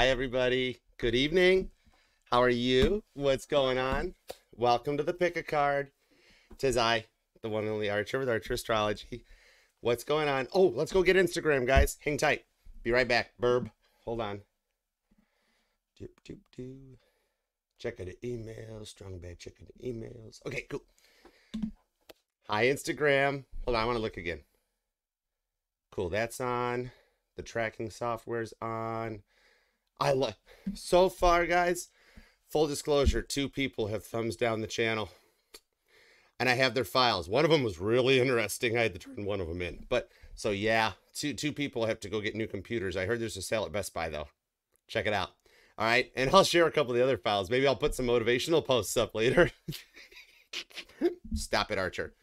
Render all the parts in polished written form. Hi everybody, good evening. How are you? What's going on? Welcome to the Pick a Card. Tis I, the one and only Archer with Archer Astrology. What's going on? Oh, let's go get Instagram, guys. Hang tight. Be right back. Burb. Hold on. Doop, doop, doop. Check out the emails. Strong bad check out the emails. Okay, cool. Hi, Instagram. Hold on, I want to look again. Cool, that's on. The tracking software's on. I love so far, guys. Full disclosure, 2 people have thumbs down the channel. And I have their files. One of them was really interesting. I had to turn one of them in. But so yeah, two people have to go get new computers. I heard there's a sale at Best Buy though. Check it out. All right, and I'll share a couple of the other files. Maybe I'll put some motivational posts up later. Stop it, Archer.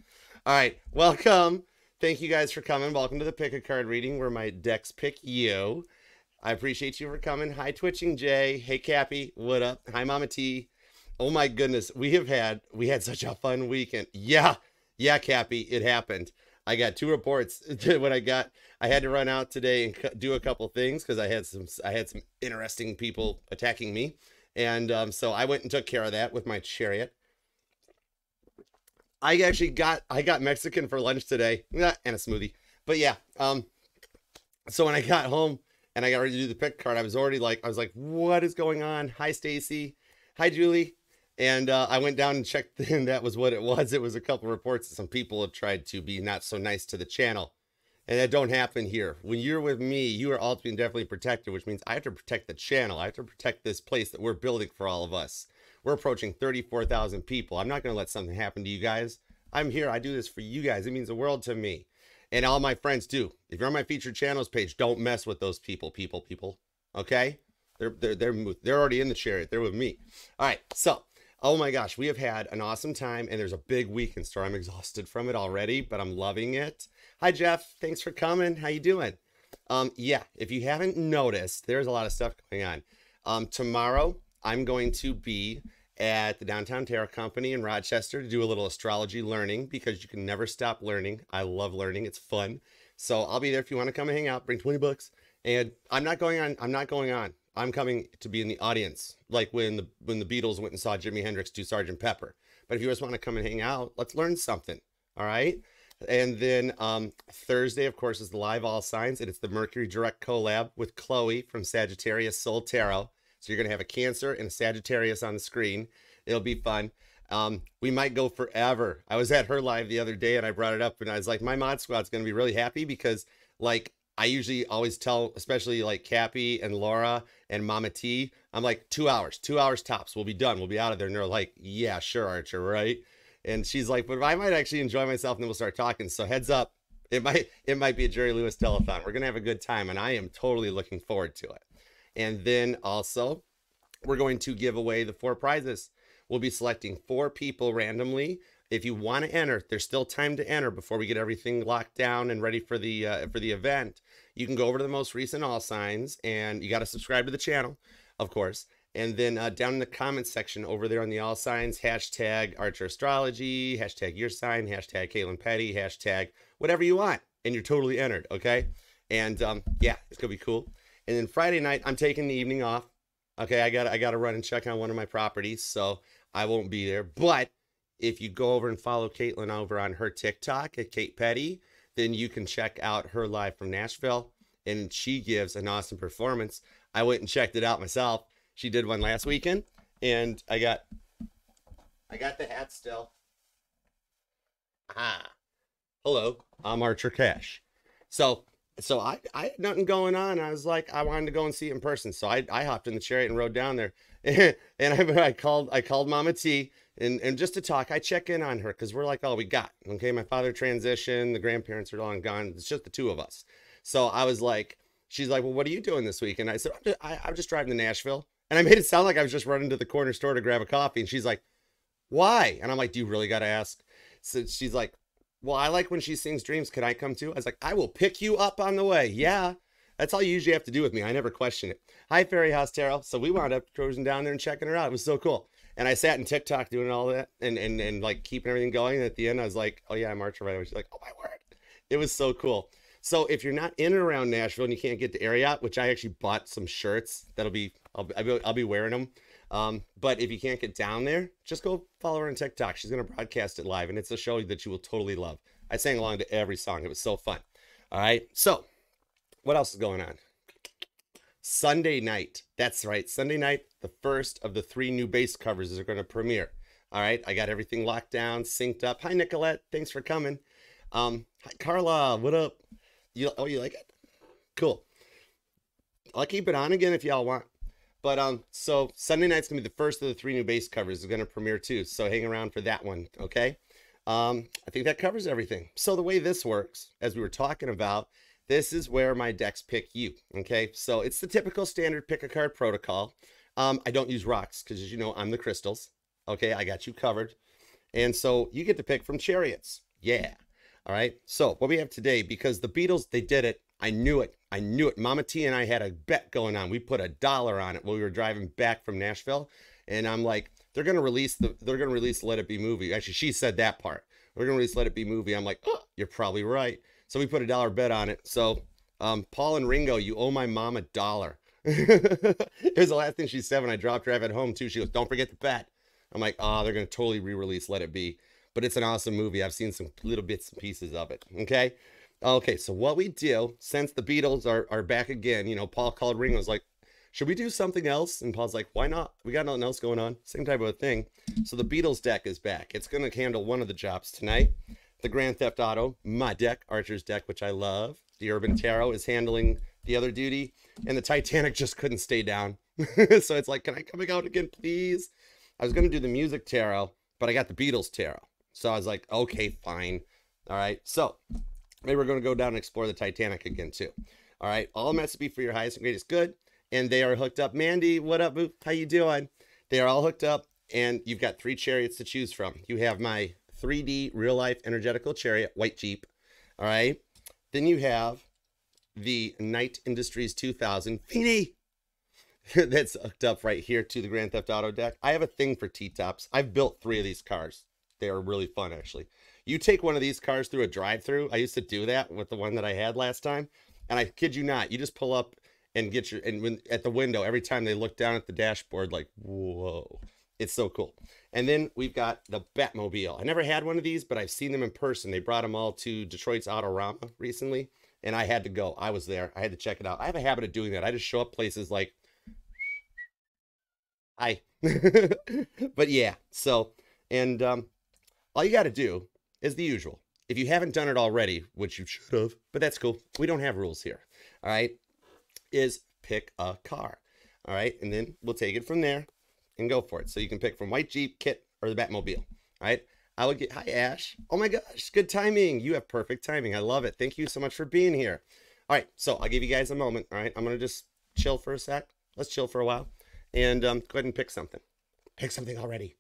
All right, welcome. Thank you guys for coming. Welcome to the Pick a Card reading where my decks pick you. I appreciate you for coming. Hi, Twitching Jay. Hey, Cappy. What up? Hi, Mama T. Oh my goodness, we had such a fun weekend. Yeah, Cappy, it happened. I got 2 reports. When I had to run out today and do a couple things because I had some interesting people attacking me, and so I went and took care of that with my chariot. I got Mexican for lunch today and a smoothie. But yeah, so when I got home and I got ready to do the pick card, I was like, what is going on? Hi, Stacy. Hi, Julie. And I went down and checked, and that was what it was. It was a couple reports that some people have tried to be not so nice to the channel. And that don't happen here. When you're with me, you are all being definitely protected, which means I have to protect the channel. I have to protect this place that we're building for all of us. We're approaching 34,000 people. I'm not going to let something happen to you guys. I'm here. I do this for you guys. It means the world to me. And all my friends do. If you're on my featured channels page, don't mess with those people. Okay? They're already in the chariot. They're with me. All right. So, oh my gosh, we have had an awesome time, and there's a big weekend store. I'm exhausted from it already, but I'm loving it. Hi, Jeff. Thanks for coming. How you doing? Yeah, if you haven't noticed, there's a lot of stuff going on. Tomorrow, I'm going to be at the Downtown Tarot Company in Rochester to do a little astrology learning because you can never stop learning. I love learning. It's fun. So I'll be there if you want to come and hang out. Bring 20 bucks. And I'm not going on. I'm coming to be in the audience, like when the Beatles went and saw Jimi Hendrix do Sergeant Pepper. But if you just want to come and hang out, let's learn something, all right? And then Thursday, of course, is the live All Signs, and it's the Mercury Direct collab with Chloe from Sagittarius Soul Tarot. So you're going to have a Cancer and a Sagittarius on the screen. It'll be fun. We might go forever. I was at her live the other day, and I brought it up, and I was like, my mod squad's going to be really happy because, like, I usually always tell, especially like Cappy and Laura and Mama T, I'm like, 2 hours tops. We'll be done. We'll be out of there. And they're like, yeah, sure, Archer, right? And she's like, but I might actually enjoy myself, and then we'll start talking. So heads up, it might be a Jerry Lewis telethon. We're going to have a good time, and I am totally looking forward to it. And then also, we're going to give away the 4 prizes. We'll be selecting 4 people randomly. If you want to enter, there's still time to enter before we get everything locked down and ready for the event. You can go over to the most recent All Signs, and you got to subscribe to the channel, of course. And then down in the comments section over there on the All Signs, hashtag Archer Astrology, hashtag your sign, hashtag Caitlin Petty, hashtag whatever you want, and you're totally entered, okay? And yeah, it's gonna be cool. And then Friday night, I'm taking the evening off. Okay, I gotta run and check on one of my properties, so I won't be there, but if you go over and follow Caitlin over on her TikTok at Kate Petty, then you can check out her live from Nashville, and she gives an awesome performance. I went and checked it out myself. She did one last weekend, and I got the hat still. Ah, hello, I'm Archer Cash. So I had nothing going on. I was like, I wanted to go and see it in person, so I hopped in the chariot and rode down there, and I called Mama T. And just to talk, I check in on her because we're like all we got. Okay, my father transitioned, the grandparents are long gone. It's just the 2 of us. So I was like, she's like, well, what are you doing this week? And I said, I'm just driving to Nashville. And I made it sound like I was just running to the corner store to grab a coffee. And she's like, why? And I'm like, do you really got to ask? So she's like, well, I like when she sings Dreams. Can I come too? I was like, I will pick you up on the way. Yeah. That's all you usually have to do with me. I never question it. Hi, Fairy House Tarot. So we wound up cruising down there and checking her out. It was so cool. And I sat in TikTok doing all that and like keeping everything going. And at the end, I was like, oh yeah, I'm Archer right away. She's like, oh my word. It was so cool. So if you're not in and around Nashville and you can't get to Ariat, which I actually bought some shirts that'll be, I'll be wearing them. But if you can't get down there, just go follow her on TikTok. She's going to broadcast it live, and it's a show that you will totally love. I sang along to every song. It was so fun. All right. So what else is going on? Sunday night. That's right. Sunday night, the first of the 3 new bass covers are going to premiere. All right. I got everything locked down, synced up. Hi, Nicolette. Thanks for coming. Hi, Carla. What up? You like it? Cool. I'll keep it on again if y'all want. But so Sunday night's gonna be the first of the 3 new bass covers. It's gonna premiere too, so hang around for that one, okay? I think that covers everything. So the way this works, as we were talking about, this is where my decks pick you, okay? So it's the typical standard pick a card protocol. I don't use rocks because, as you know, I'm the crystals, okay? I got you covered, and so you get to pick from chariots, yeah. All right. So what we have today, because the Beatles, they did it. I knew it. I knew it. Mama T and I had a bet going on. We put $1 on it while we were driving back from Nashville. And I'm like, they're going to release Let It Be movie. Actually, she said that part. We're going to release Let It Be movie. I'm like, oh, you're probably right. So we put $1 bet on it. So Paul and Ringo, you owe my mom $1. It was the last thing she said when I dropped her off at home too. She goes, don't forget the bet. I'm like, oh, they're going to totally re-release Let It Be. But it's an awesome movie. I've seen some little bits and pieces of it. Okay. Okay. So what we do, since the Beatles are back again, you know, Paul called Ringo, was like, should we do something else? And Paul's like, why not? We got nothing else going on. Same type of a thing. So the Beatles deck is back. It's going to handle one of the jobs tonight. The Grand Theft Auto, my deck, Archer's deck, which I love. The Urban Tarot is handling the other duty. And the Titanic just couldn't stay down. So it's like, can I come out again, please? I was going to do the Music Tarot, but I got the Beatles Tarot. So I was like, okay, fine. All right. So maybe we're going to go down and explore the Titanic again, too. All right. All meant to be for your highest and greatest good. And they are hooked up. Mandy, what up, boo? How you doing? They are all hooked up. And you've got 3 chariots to choose from. You have my 3D real-life energetical chariot, white Jeep. All right. Then you have the Knight Industries 2000. Feeny! That's hooked up right here to the Grand Theft Auto deck. I have a thing for T-Tops. I've built 3 of these cars. They are really fun, actually. You take one of these cars through a drive-through. I used to do that with the one that I had last time, and I kid you not, you just pull up and get your at the window every time they look down at the dashboard, like whoa, it's so cool. And then we've got the Batmobile. I never had one of these, but I've seen them in person. They brought them all to Detroit's Autorama recently, and I had to go. I was there. I had to check it out. I have a habit of doing that. I just show up places like, hi, but yeah. So and all you got to do is the usual. If you haven't done it already, which you should have, but that's cool. We don't have rules here. All right. Is pick a car. All right. And then we'll take it from there and go for it. So you can pick from white Jeep, Kit, or the Batmobile. All right. I would get, hi, Ash. Oh my gosh. Good timing. You have perfect timing. I love it. Thank you so much for being here. All right. So I'll give you guys a moment. All right. I'm going to just chill for a sec. Let's chill for a while and go ahead and pick something. Pick something already.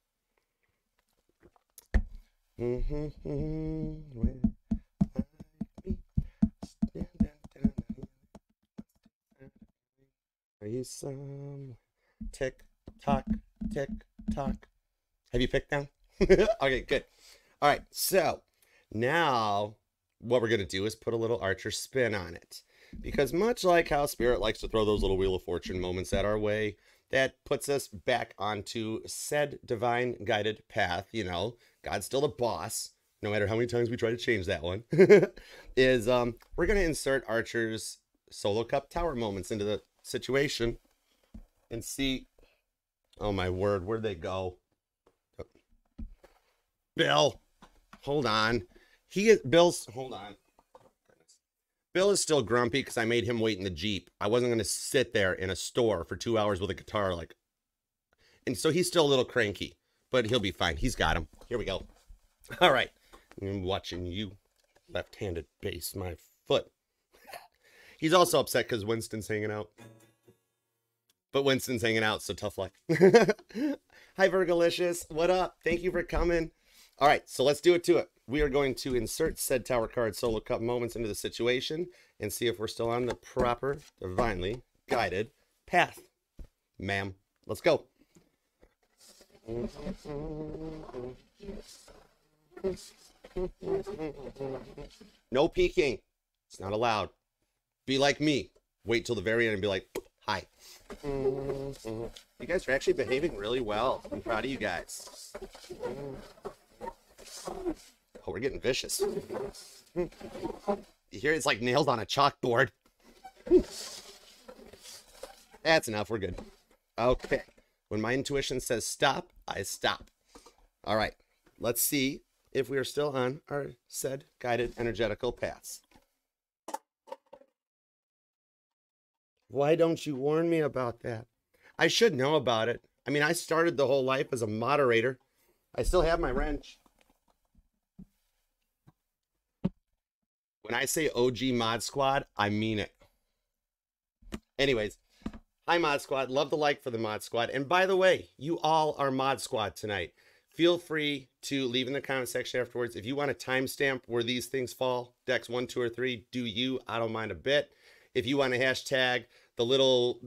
Are you some tick tock, tick tock? Have you picked now? Okay, good. All right, so now what we're gonna do is put a little Archer spin on it, because much like how Spirit likes to throw those little Wheel of Fortune moments at our way, that puts us back onto said divine guided path, you know, God's still the boss, no matter how many times we try to change that one, is we're going to insert Archer's solo cup tower moments into the situation and see, oh my word, where'd they go? Bill, hold on. Hold on. Bill is still grumpy because I made him wait in the Jeep. I wasn't going to sit there in a store for 2 hours with a guitar, like, and so he's still a little cranky, but he'll be fine. He's got him. Here we go. All right. I'm watching you left-handed base my foot. He's also upset because Winston's hanging out, but Winston's hanging out, so tough luck. Hi, Virgolicious. What up? Thank you for coming. All right, so let's do it to it. We are going to insert said tower card solo cup moments into the situation and see if we're still on the proper divinely guided path. Ma'am, let's go. No peeking. It's not allowed. Be like me. Wait till the very end and be like, hi. Mm-hmm. You guys are actually behaving really well. I'm proud of you guys. Oh, we're getting vicious. You hear it's like nailed on a chalkboard. That's enough. We're good. Okay. When my intuition says stop, I stop. All right. Let's see if we are still on our said guided energetical paths. Why don't you warn me about that? I should know about it. I mean, I started the whole life as a moderator. I still have my wrench. When I say OG Mod Squad, I mean it. Anyways, hi Mod Squad. Love the like for the Mod Squad. And by the way, you all are Mod Squad tonight. Feel free to leave in the comment section afterwards. If you want a timestamp where these things fall, decks 1, 2, or 3, do you? I don't mind a bit. If you want to hashtag the little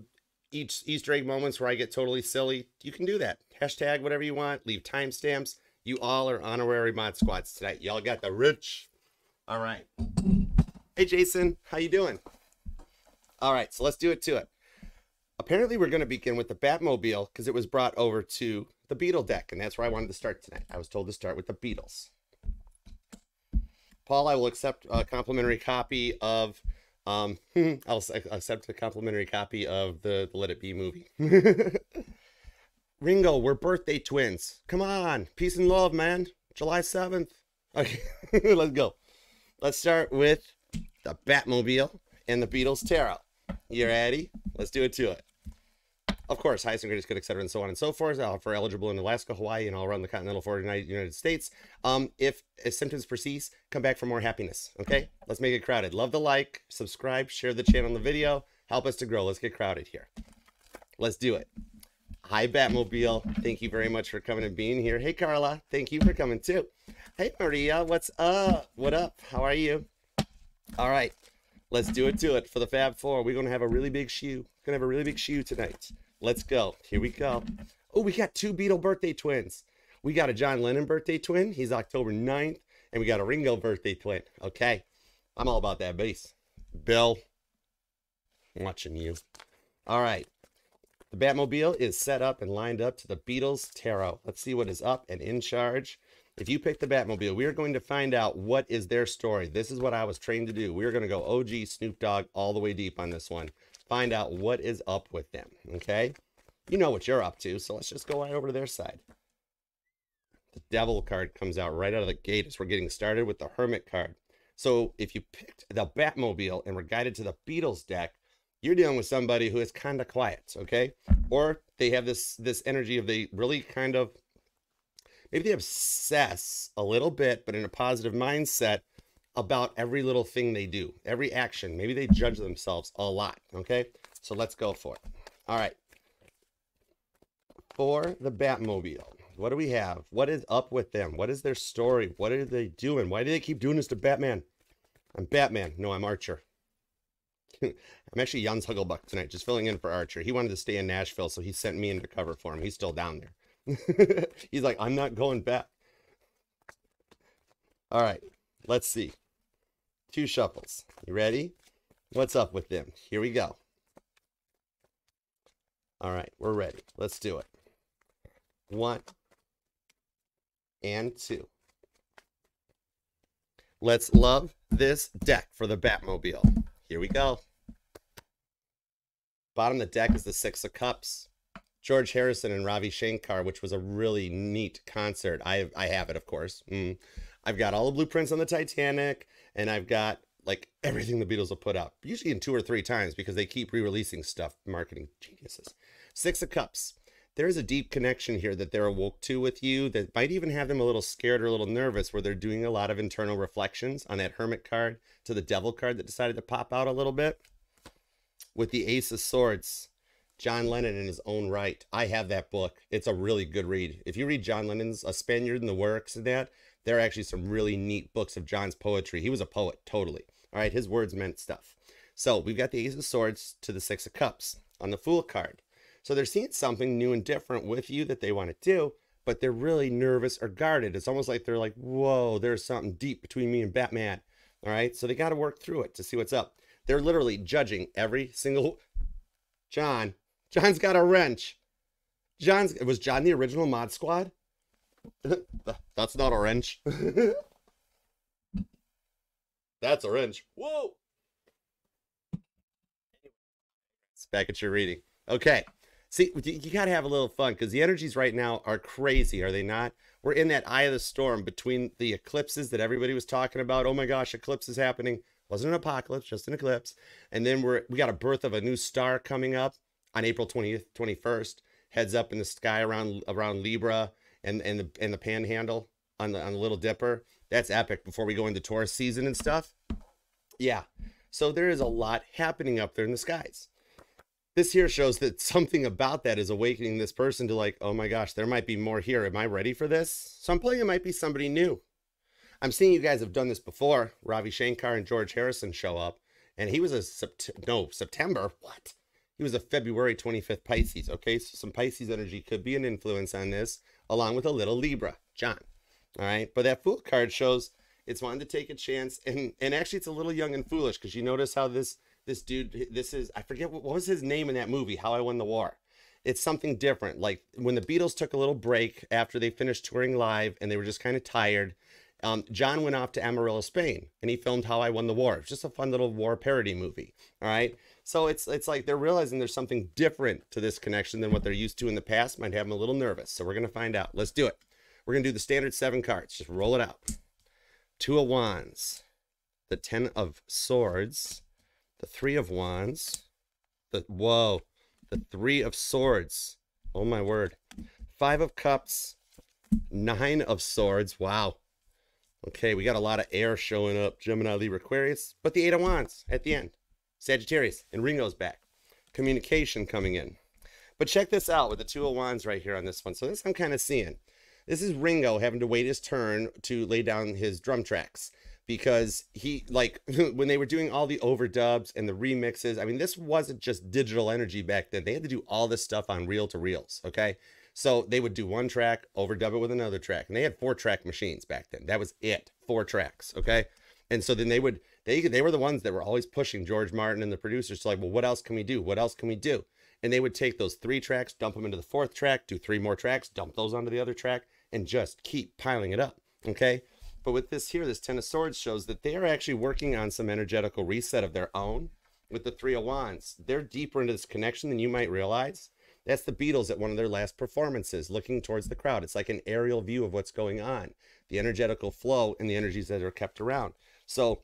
Easter egg moments where I get totally silly, you can do that. Hashtag whatever you want. Leave timestamps. You all are honorary Mod Squads tonight. Y'all got the rich. All right. Hey, Jason. How you doing? All right. So let's do it to it. Apparently, we're going to begin with the Batmobile because it was brought over to the Beatle deck, and that's where I wanted to start tonight. I was told to start with the Beatles. Paul, I will accept a complimentary copy of... I'll accept a complimentary copy of the Let It Be movie. Ringo, we're birthday twins. Come on. Peace and love, man. July 7th. Okay, let's go. Let's start with the Batmobile and the Beatles Tarot. You ready? Let's do it to it. Of course, highest and greatest good, etc., and so on and so forth. I'll offer eligible in Alaska, Hawaii, and all around the continental 49 United States. If symptoms persist, come back for more happiness. Okay? Let's make it crowded. Love the like, subscribe, share the channel and the video. Help us to grow. Let's get crowded here. Let's do it. Hi, Batmobile. Thank you very much for coming and being here. Hey, Carla. Thank you for coming, too. Hey, Maria. What's up? What up? How are you? All right. Let's do it to it for the Fab Four. We're going to have a really big shoe. Going to have a really big shoe tonight. Let's go. Here we go. Oh, we got two Beatle birthday twins. We got a John Lennon birthday twin. He's October 9th. And we got a Ringo birthday twin. Okay. I'm all about that bass. Bill, I'm watching you. All right. The Batmobile is set up and lined up to the Beatles Tarot. Let's see what is up and in charge. If you pick the Batmobile, we are going to find out what is their story. This is what I was trained to do. We are going to go OG Snoop Dogg all the way deep on this one. Find out what is up with them, okay? You know what you're up to, so let's just go right over to their side. The Devil card comes out right out of the gate as we're getting started with the Hermit card. So if you picked the Batmobile and were guided to the Beatles deck, you're dealing with somebody who is kind of quiet, okay? Or they have this energy of they really kind of, maybe they obsess a little bit, but in a positive mindset, about every little thing they do, every action. Maybe they judge themselves a lot, okay? So let's go for it. All right. For the Batmobile, what do we have? What is up with them? What is their story? What are they doing? Why do they keep doing this to Batman? I'm Batman. No, I'm Archer. I'm actually Jans Hugglebuck tonight, just filling in for Archer. He wanted to stay in Nashville, so he sent me into cover for him. He's still down there. He's like, I'm not going back. All right. Let's see. Two shuffles. You ready? What's up with them? Here we go. All right, we're ready. Let's do it. 1 and 2. Let's love this deck for the Batmobile. Here we go. Bottom of the deck is the Six of Cups. George Harrison and Ravi Shankar, which was a really neat concert. I have it, of course. I've got all the blueprints on the Titanic, and I've got, like, everything the Beatles have put out. Usually in 2 or 3 times, because they keep re-releasing stuff, marketing geniuses. Six of Cups. There is a deep connection here that they're awoke to with you that might even have them a little scared or a little nervous, where they're doing a lot of internal reflections on that Hermit card to the Devil card that decided to pop out a little bit. With the Ace of Swords, John Lennon in his own right. I have that book. It's a really good read. If you read John Lennon's A Spaniard in the Works and that, there are actually some really neat books of John's poetry. He was a poet, totally. All right, his words meant stuff. So we've got the Ace of Swords to the Six of Cups on the Fool card. So they're seeing something new and different with you that they want to do, but they're really nervous or guarded. It's almost like they're like, whoa, there's something deep between me and Batman. All right, so they got to work through it to see what's up. They're literally judging every single... John's got a wrench. Was John the original mod squad? That's not a wrench. That's a wrench. Whoa! It's back at your reading. Okay. See, you got to have a little fun because the energies right now are crazy, are they not? We're in that eye of the storm between the eclipses that everybody was talking about. Oh my gosh, eclipse is happening. Wasn't an apocalypse, just an eclipse. And then we got a birth of a new star coming up on April 20th, 21st. Heads up in the sky around Libra and the Panhandle on the Little Dipper. That's epic before we go into Taurus season and stuff. Yeah, so there is a lot happening up there in the skies. This here shows that something about that is awakening this person to like, oh my gosh, there might be more here. Am I ready for this? So I'm playing it might be somebody new. I'm seeing you guys have done this before. Ravi Shankar and George Harrison show up, and he was a September. What? He was a February 25th Pisces. Okay, so some Pisces energy could be an influence on this, along with a little Libra, John. All right, but that Fool card shows it's wanting to take a chance, and actually it's a little young and foolish because you notice how this dude, this is, I forget what was his name in that movie, How I Won the War. It's something different. Like when the Beatles took a little break after they finished touring live and they were just kind of tired, John went off to Amarillo, Spain, and he filmed How I Won the War. It's just a fun little war parody movie. All right. So it's like they're realizing there's something different to this connection than what they're used to in the past. Might have them a little nervous. So we're going to find out. Let's do it. We're going to do the standard 7 cards. Just roll it out. 2 of Wands, the 10 of Swords, the 3 of Wands, the 3 of Swords. Oh my word. 5 of Cups, 9 of Swords. Wow. Okay, we got a lot of air showing up, Gemini, Libra, Aquarius, but the 8 of Wands at the end, Sagittarius, and Ringo's back. Communication coming in. But check this out with the 2 of Wands right here on this one. So this I'm kind of seeing. This is Ringo having to wait his turn to lay down his drum tracks because he, like, when they were doing all the overdubs and the remixes, I mean, this wasn't just digital energy back then. They had to do all this stuff on reel-to-reels, okay? So they would do one track, overdub it with another track. And they had 4-track machines back then. That was it. 4 tracks. Okay. And so then they were the ones that were always pushing George Martin and the producers to like, well, what else can we do? What else can we do? And they would take those 3 tracks, dump them into the 4th track, do 3 more tracks, dump those onto the other track, and just keep piling it up. Okay. But with this here, this 10 of Swords shows that they are actually working on some energetical reset of their own with the 3 of Wands. They're deeper into this connection than you might realize. That's the Beatles at one of their last performances, looking towards the crowd. It's like an aerial view of what's going on, the energetical flow and the energies that are kept around. So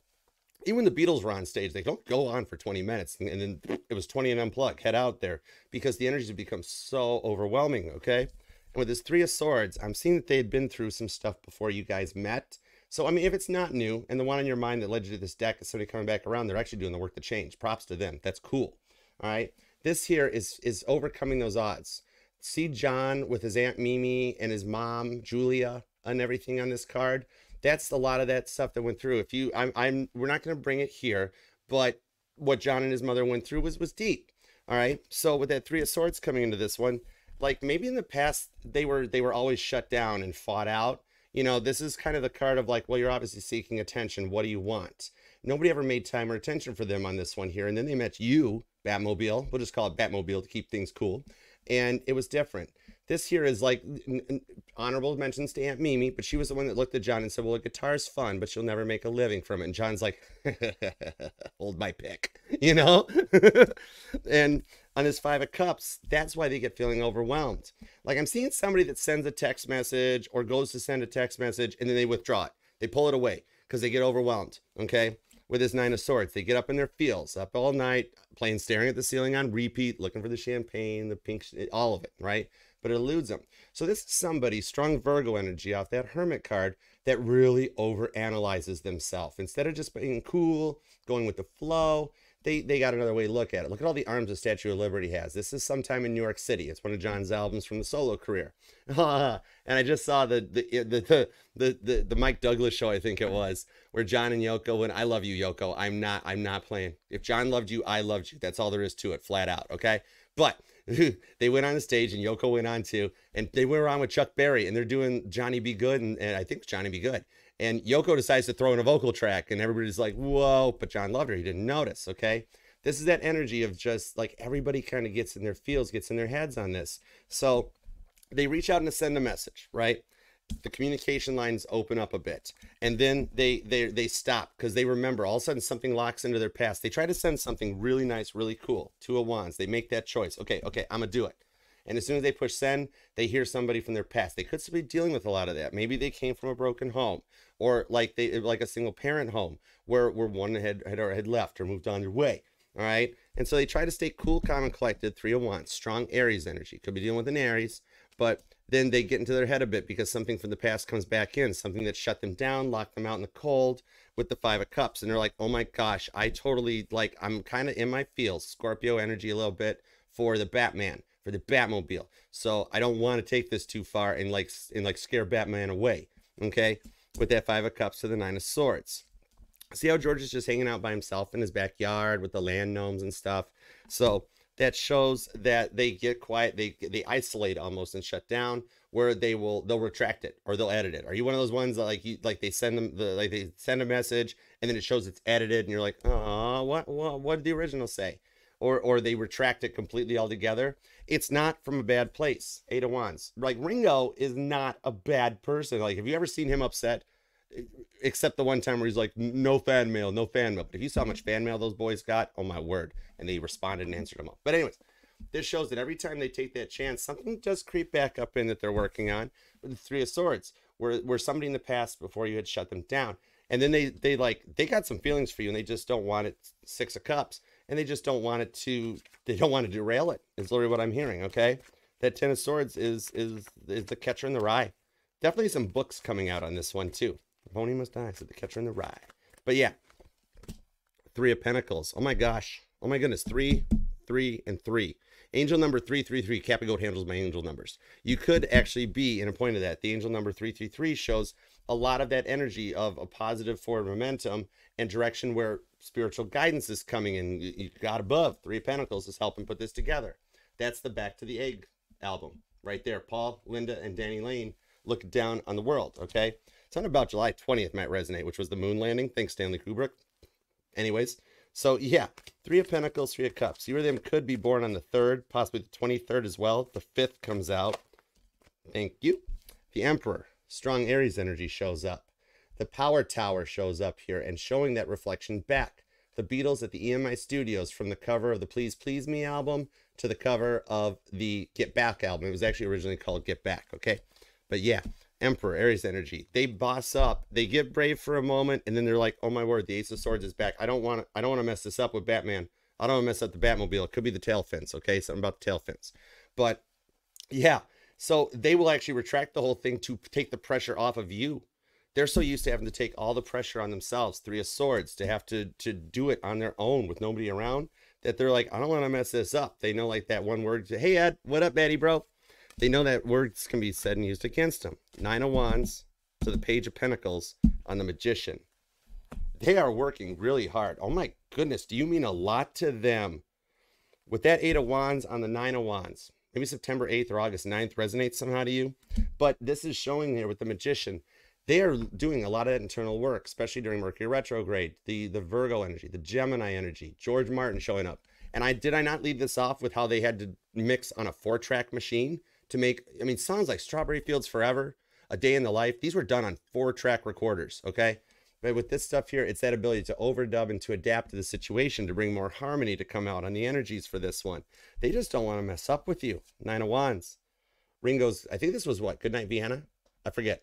even the Beatles were on stage, they don't go on for 20 minutes. And then it was 20 and unplug, head out there, because the energies have become so overwhelming, okay? And with this 3 of Swords, I'm seeing that they had been through some stuff before you guys met. So, I mean, if it's not new, and the one in your mind that led you to this deck is somebody coming back around, they're actually doing the work to change. Props to them. That's cool, all right? This here is overcoming those odds. See John with his Aunt Mimi and his mom, Julia, and everything on this card. That's a lot of that stuff that went through. If you, we're not going to bring it here, but what John and his mother went through was deep. All right. So with that 3 of Swords coming into this one, like maybe in the past they were always shut down and fought out. You know, this is kind of the card of like, well, you're obviously seeking attention. What do you want? Nobody ever made time or attention for them on this one here. And then they met you, Batmobile. We'll just call it Batmobile to keep things cool. And it was different. This here is like honorable mentions to Aunt Mimi, but she was the one that looked at John and said, well, a guitar's fun, but you'll never make a living from it. And John's like, hold my pick, you know? And on his 5 of Cups, that's why they get feeling overwhelmed. Like I'm seeing somebody that sends a text message or goes to send a text message and then they withdraw it. They pull it away because they get overwhelmed, okay? With his 9 of Swords, they get up in their fields, up all night, playing, staring at the ceiling on repeat, looking for the champagne, the pink, all of it, right? But it eludes them. So this is somebody, strong Virgo energy off that Hermit card, that really overanalyzes themselves. Instead of just being cool, going with the flow, they got another way to look at it. Look at all the arms the Statue of Liberty has. This is sometime in New York City. It's one of John's albums from the solo career. And I just saw the Mike Douglas show, I think it was, where John and Yoko went, I love you, Yoko. I'm not playing. If John loved you, I loved you. That's all there is to it, flat out, okay? But they went on the stage and Yoko went on too, and they went around with Chuck Berry and they're doing Johnny Be Good, and I think Johnny Be Good. And Yoko decides to throw in a vocal track, and everybody's like, whoa, but John loved her. He didn't notice, okay? This is that energy of just like everybody kind of gets in their feels, gets in their heads on this. So they reach out and send a message, right? The communication lines open up a bit, and then they stop because they remember all of a sudden something locks into their past. They try to send something really nice, really cool. Two of Wands. They make that choice. Okay, I'm gonna do it. And as soon as they push send, they hear somebody from their past. They could still be dealing with a lot of that. Maybe they came from a broken home, or like a single parent home where one had left or moved on their way. All right. And so they try to stay cool, calm, and collected. Three of Wands, strong Aries energy. Could be dealing with an Aries, but then they get into their head a bit because something from the past comes back in, something that shut them down, locked them out in the cold with the Five of Cups. And they're like, oh my gosh, I totally, like, I'm kind of in my feels. Scorpio energy a little bit for the Batman, for the Batmobile. So I don't want to take this too far and scare Batman away, okay? With that Five of Cups to the Nine of Swords. See how George is just hanging out by himself in his backyard with the land gnomes and stuff. So that shows that they get quiet, they isolate almost and shut down, where they'll retract it or they'll edit it. Are you one of those ones that they send a message and then it shows it's edited and you're like, oh, what did the original say? Or they retract it completely altogether. It's not from a bad place. Eight of Wands. Like, Ringo is not a bad person. Like, have you ever seen him upset? Except the one time where he's like, no fan mail, no fan mail. But if you saw how much fan mail those boys got, oh my word. And they responded and answered them all. But anyways, this shows that every time they take that chance, something does creep back up in that they're working on. With the Three of Swords, where somebody in the past before you had shut them down. And then they got some feelings for you and they just don't want it. Six of Cups. And they just don't want it to, they don't want to derail it. It's literally what I'm hearing, okay? That Ten of Swords is the Catcher in the Rye. Definitely some books coming out on this one too. The pony must die, said the Catcher in the Rye. But yeah, Three of Pentacles. Oh my gosh. Oh my goodness. 3, 3, and 3. Angel number 333. Captain Goat handles my angel numbers. You could actually be in a point of that. The angel number 333 shows a lot of that energy of a positive forward momentum and direction where spiritual guidance is coming in. You got above. Three of Pentacles is helping put this together. That's the Back to the Egg album right there. Paul, Linda, and Danny Lane look down on the world, okay? Something about July 20th might resonate, which was the moon landing. Thanks, Stanley Kubrick. Anyways, so yeah, Three of Pentacles, Three of Cups. Either of them could be born on the 3rd, possibly the 23rd as well. The 5th comes out. Thank you. The Emperor, strong Aries energy shows up. The Power Tower shows up here and showing that reflection back. The Beatles at the EMI Studios, from the cover of the Please Please Me album to the cover of the Get Back album. It was actually originally called Get Back, okay? But yeah, Emperor, Aries energy. They boss up. They get brave for a moment, and then they're like, oh my word, the Ace of Swords is back. I don't want to mess this up with Batman. I don't want to mess up the Batmobile. It could be the tail fins, okay? Something about the tail fins. But yeah, so they will actually retract the whole thing to take the pressure off of you. They're so used to having to take all the pressure on themselves, Three of Swords, to have to do it on their own with nobody around, that they're like, I don't want to mess this up. They know, like, that one word, hey, Ed, what up, Maddie, bro? They know that words can be said and used against them. Nine of Wands to the Page of Pentacles on the Magician. They are working really hard. Oh my goodness, do you mean a lot to them? With that Eight of Wands on the Nine of Wands, maybe September 8th or August 9th resonates somehow to you, but this is showing here with the Magician. They are doing a lot of that internal work, especially during Mercury retrograde, the Virgo energy, the Gemini energy, George Martin showing up. And did I not leave this off with how they had to mix on a 4-track machine to make, I mean, songs like Strawberry Fields Forever, A Day in the Life. These were done on 4-track recorders, okay? But with this stuff here, it's that ability to overdub and to adapt to the situation, to bring more harmony to come out on the energies for this one. They just don't want to mess up with you. Nine of Wands. Ringo's, I think this was what, Goodnight Vienna? I forget.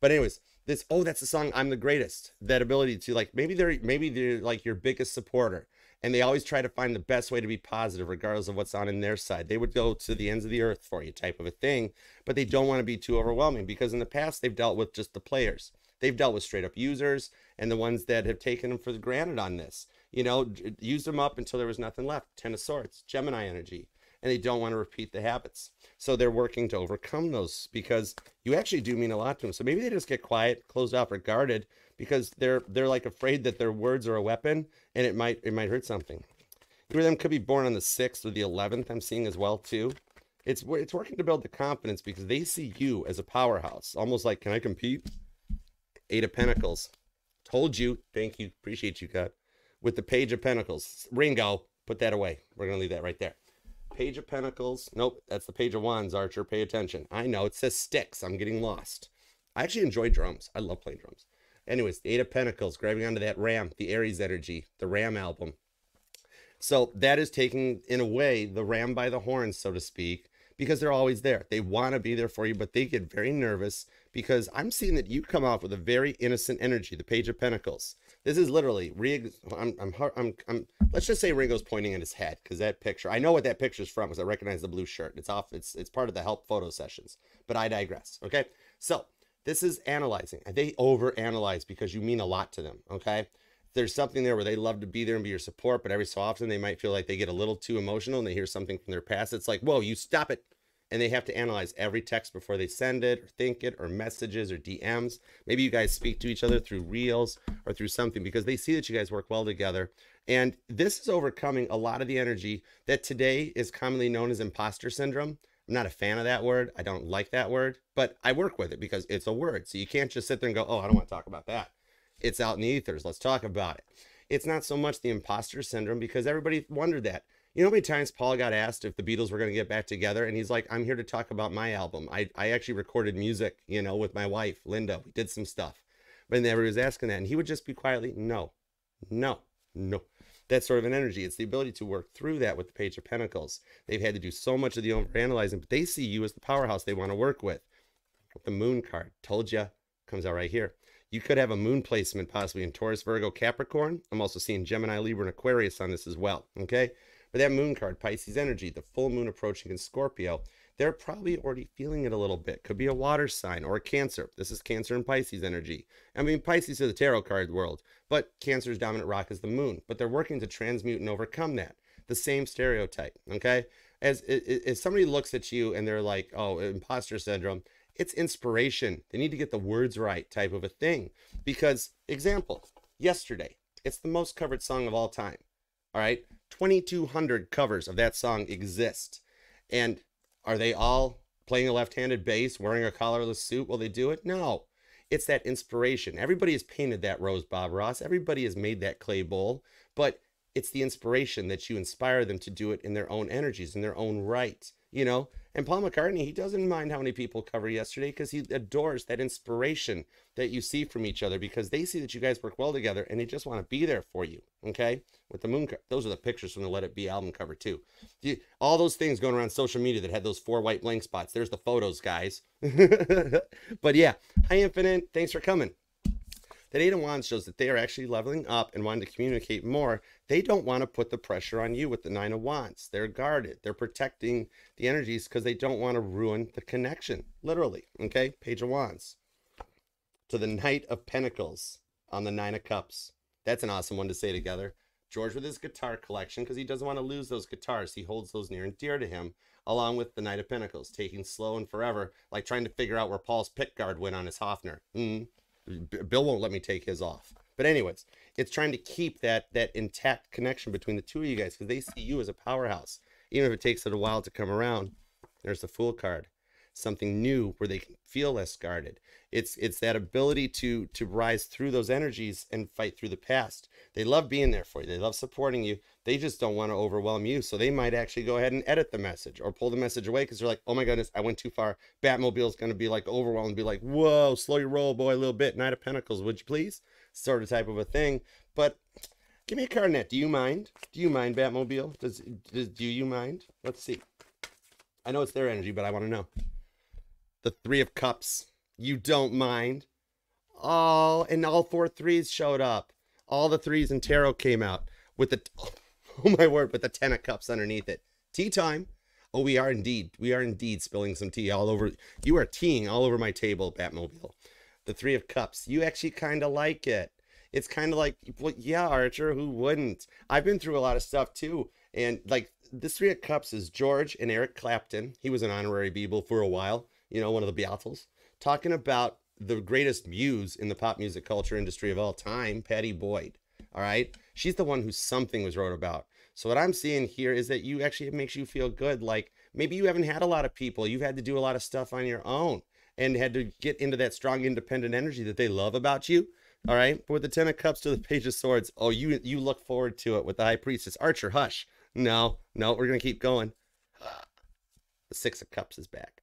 But anyways, this, oh, that's the song I'm the Greatest. That ability to, like, maybe they're like your biggest supporter, and they always try to find the best way to be positive regardless of what's on their side. They would go to the ends of the earth for you type of a thing, but they don't want to be too overwhelming, because in the past they've dealt with just the players. They've dealt with straight up users and the ones that have taken them for granted on this. You know, used them up until there was nothing left. Ten of Swords, Gemini energy. And they don't want to repeat the habits. So they're working to overcome those, because you actually do mean a lot to them. So maybe they just get quiet, closed off, or guarded, because they're like afraid that their words are a weapon and it might hurt something. Either of them could be born on the 6th or the 11th, I'm seeing as well too. It's working to build the confidence, because they see you as a powerhouse, almost like, can I compete? Eight of Pentacles. Told you. Thank you. Appreciate you, God. With the Page of Pentacles. Ringo, put that away. We're going to leave that right there. Page of Pentacles. Nope, that's the Page of Wands, Archer. Pay attention. I know. It says sticks. I'm getting lost. I actually enjoy drums. I love playing drums. Anyways, the Eight of Pentacles, grabbing onto that Ram, the Aries energy, the Ram album. So that is taking, in a way, the ram by the horns, so to speak, because they're always there. They want to be there for you, but they get very nervous because I'm seeing that you come off with a very innocent energy, the Page of Pentacles. This is literally, let's just say Ringo's pointing at his head because that picture, I know what that picture is from because I recognize the blue shirt. It's off, it's part of the help photo sessions, but I digress, okay? So this is analyzing. They overanalyze because you mean a lot to them, okay? There's something there where they love to be there and be your support, but every so often they might feel like they get a little too emotional and they hear something from their past. It's like, whoa, you stop it. And they have to analyze every text before they send it or think it or messages or DMs. Maybe you guys speak to each other through reels or through something because they see that you guys work well together. And this is overcoming a lot of the energy that today is commonly known as imposter syndrome. I'm not a fan of that word. I don't like that word, but I work with it because it's a word. So you can't just sit there and go, oh, I don't want to talk about that. It's out in the ethers. Let's talk about it. It's not so much the imposter syndrome because everybody wondered that. You know how many times Paul got asked if the Beatles were going to get back together? And he's like, I'm here to talk about my album. I actually recorded music, you know, with my wife, Linda. We did some stuff. But then everybody was asking that. And he would just be quietly, no, no, no. That sort of an energy. It's the ability to work through that with the Page of Pentacles. They've had to do so much of the overanalyzing, but they see you as the powerhouse they want to work with. The Moon card, told you, comes out right here. You could have a moon placement possibly in Taurus, Virgo, Capricorn. I'm also seeing Gemini, Libra, and Aquarius on this as well, okay? But that moon card, Pisces energy, the full moon approaching in Scorpio, they're probably already feeling it a little bit. Could be a water sign or a Cancer. This is Cancer and Pisces energy. I mean, Pisces is the tarot card world, but Cancer's dominant rock is the moon. But they're working to transmute and overcome that. The same stereotype, okay? As somebody looks at you and they're like, oh, imposter syndrome, it's inspiration. They need to get the words right type of a thing. Because, example, Yesterday. It's the most covered song of all time. All right? 2,200 covers of that song exist. And are they all playing a left-handed bass, wearing a collarless suit while they do it? No. It's that inspiration. Everybody has painted that rose, Bob Ross. Everybody has made that clay bowl. But it's the inspiration that you inspire them to do it in their own energies, in their own right. You know? And Paul McCartney, he doesn't mind how many people cover Yesterday because he adores that inspiration that you see from each other because they see that you guys work well together and they just want to be there for you, okay? With the moon, those are the pictures from the Let It Be album cover too. All those things going around social media that had those 4 white blank spots. There's the photos, guys. But yeah, hi Infinite, thanks for coming. That Eight of Wands shows that they are actually leveling up and wanting to communicate more. They don't want to put the pressure on you with the Nine of Wands. They're guarded. They're protecting the energies because they don't want to ruin the connection, literally. Okay, Page of Wands. To the Knight of Pentacles on the Nine of Cups. That's an awesome one to say together. George with his guitar collection because he doesn't want to lose those guitars. He holds those near and dear to him, along with the Knight of Pentacles, taking slow and forever, like trying to figure out where Paul's pickguard went on his Hofner. Bill won't let me take his off. But anyways, it's trying to keep that intact connection between the two of you guys because they see you as a powerhouse. Even if it takes it a while to come around, there's the Fool card. Something new where they can feel less guarded. It's that ability to rise through those energies and fight through the past. They love being there for you. They love supporting you. They just don't want to overwhelm you. So they might actually go ahead and edit the message or pull the message away because they're like, oh my goodness, I went too far. Batmobile's going to be like overwhelmed, be like, whoa, slow your roll, boy, a little bit. Knight of Pentacles, would you please? Sort of type of a thing. But give me a card in that. Do you mind? Do you mind, Batmobile? Do you mind? Let's see. I know it's their energy, but I want to know. The Three of Cups. You don't mind. And all 4 threes showed up. All the threes in tarot came out with the, oh my word, with the Ten of Cups underneath it. Tea time. Oh, we are indeed spilling some tea all over. You are teeing all over my table, Batmobile. The Three of Cups. You actually kind of like it. It's kind of like, well, yeah, Archer, who wouldn't? I've been through a lot of stuff too. And like this Three of Cups is George and Eric Clapton. He was an honorary Beatle for a while. You know, one of the Beatles, talking about the greatest muse in the pop music culture industry of all time, Pattie Boyd, all right? She's the one who Something was wrote about. So what I'm seeing here is that you actually, it makes you feel good. Like maybe you haven't had a lot of people. You've had to do a lot of stuff on your own. and had to get into that strong independent energy that they love about you. All right, with the 10 of cups to the page of swords, oh, you look forward to it with the high priestess. Archer, hush. No, we're gonna keep going. The six of cups is back.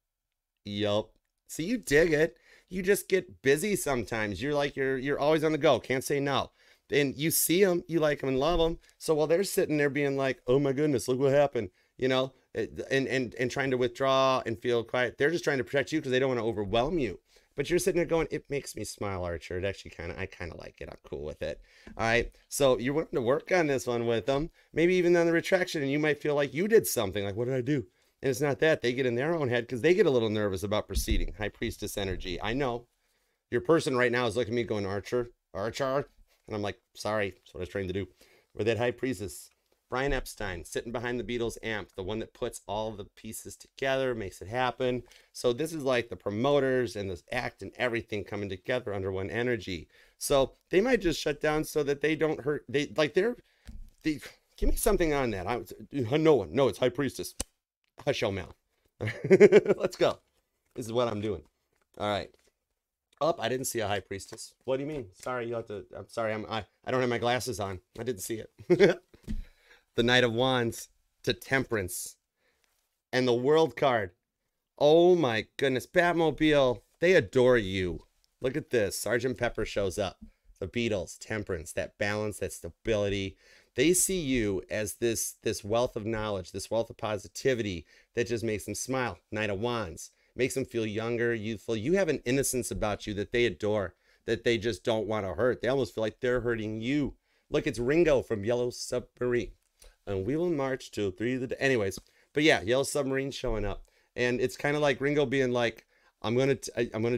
Yup. So you dig it. You just get busy sometimes. You're like, you're always on the go. Can't say no. And you see them, you like them and love them. So while they're sitting there being like, oh my goodness, look what happened, you know, and trying to withdraw and feel quiet, they're just trying to protect you because they don't want to overwhelm you. But you're sitting there going, it makes me smile, Archer. It actually I kind of like it. I'm cool with it. All right. So you're wanting to work on this one with them. Maybe even on the retraction, and you might feel like you did something. Like, what did I do? And it's not that. They get in their own head because they get a little nervous about proceeding. High priestess energy. I know. Your person right now is looking at me going, Archer, Archer. And I'm like, sorry. That's what I was trying to do. Or that high priestess. Brian Epstein, sitting behind the Beatles amp, the one that puts all the pieces together, makes it happen. So this is like the promoters and this act and everything coming together under one energy. So they might just shut down so that they don't hurt. They give me something on that. No, it's high priestess. Hush your mouth. Let's go. This is what I'm doing. All right. Up, I didn't see a high priestess. What do you mean? Sorry, you have to. I'm sorry. I don't have my glasses on. I didn't see it. The Knight of Wands to Temperance and the World card. Oh my goodness. Batmobile, they adore you. Look at this. Sergeant Pepper shows up. The Beatles, Temperance, that balance, that stability. They see you as this wealth of knowledge, this wealth of positivity that just makes them smile. Knight of Wands makes them feel younger, youthful. You have an innocence about you that they adore, that they just don't want to hurt. They almost feel like they're hurting you. Look, it's Ringo from Yellow Submarine. And we will march to three of the day. Anyways, but yeah, Yellow Submarine showing up, and it's kind of like Ringo being like, I'm gonna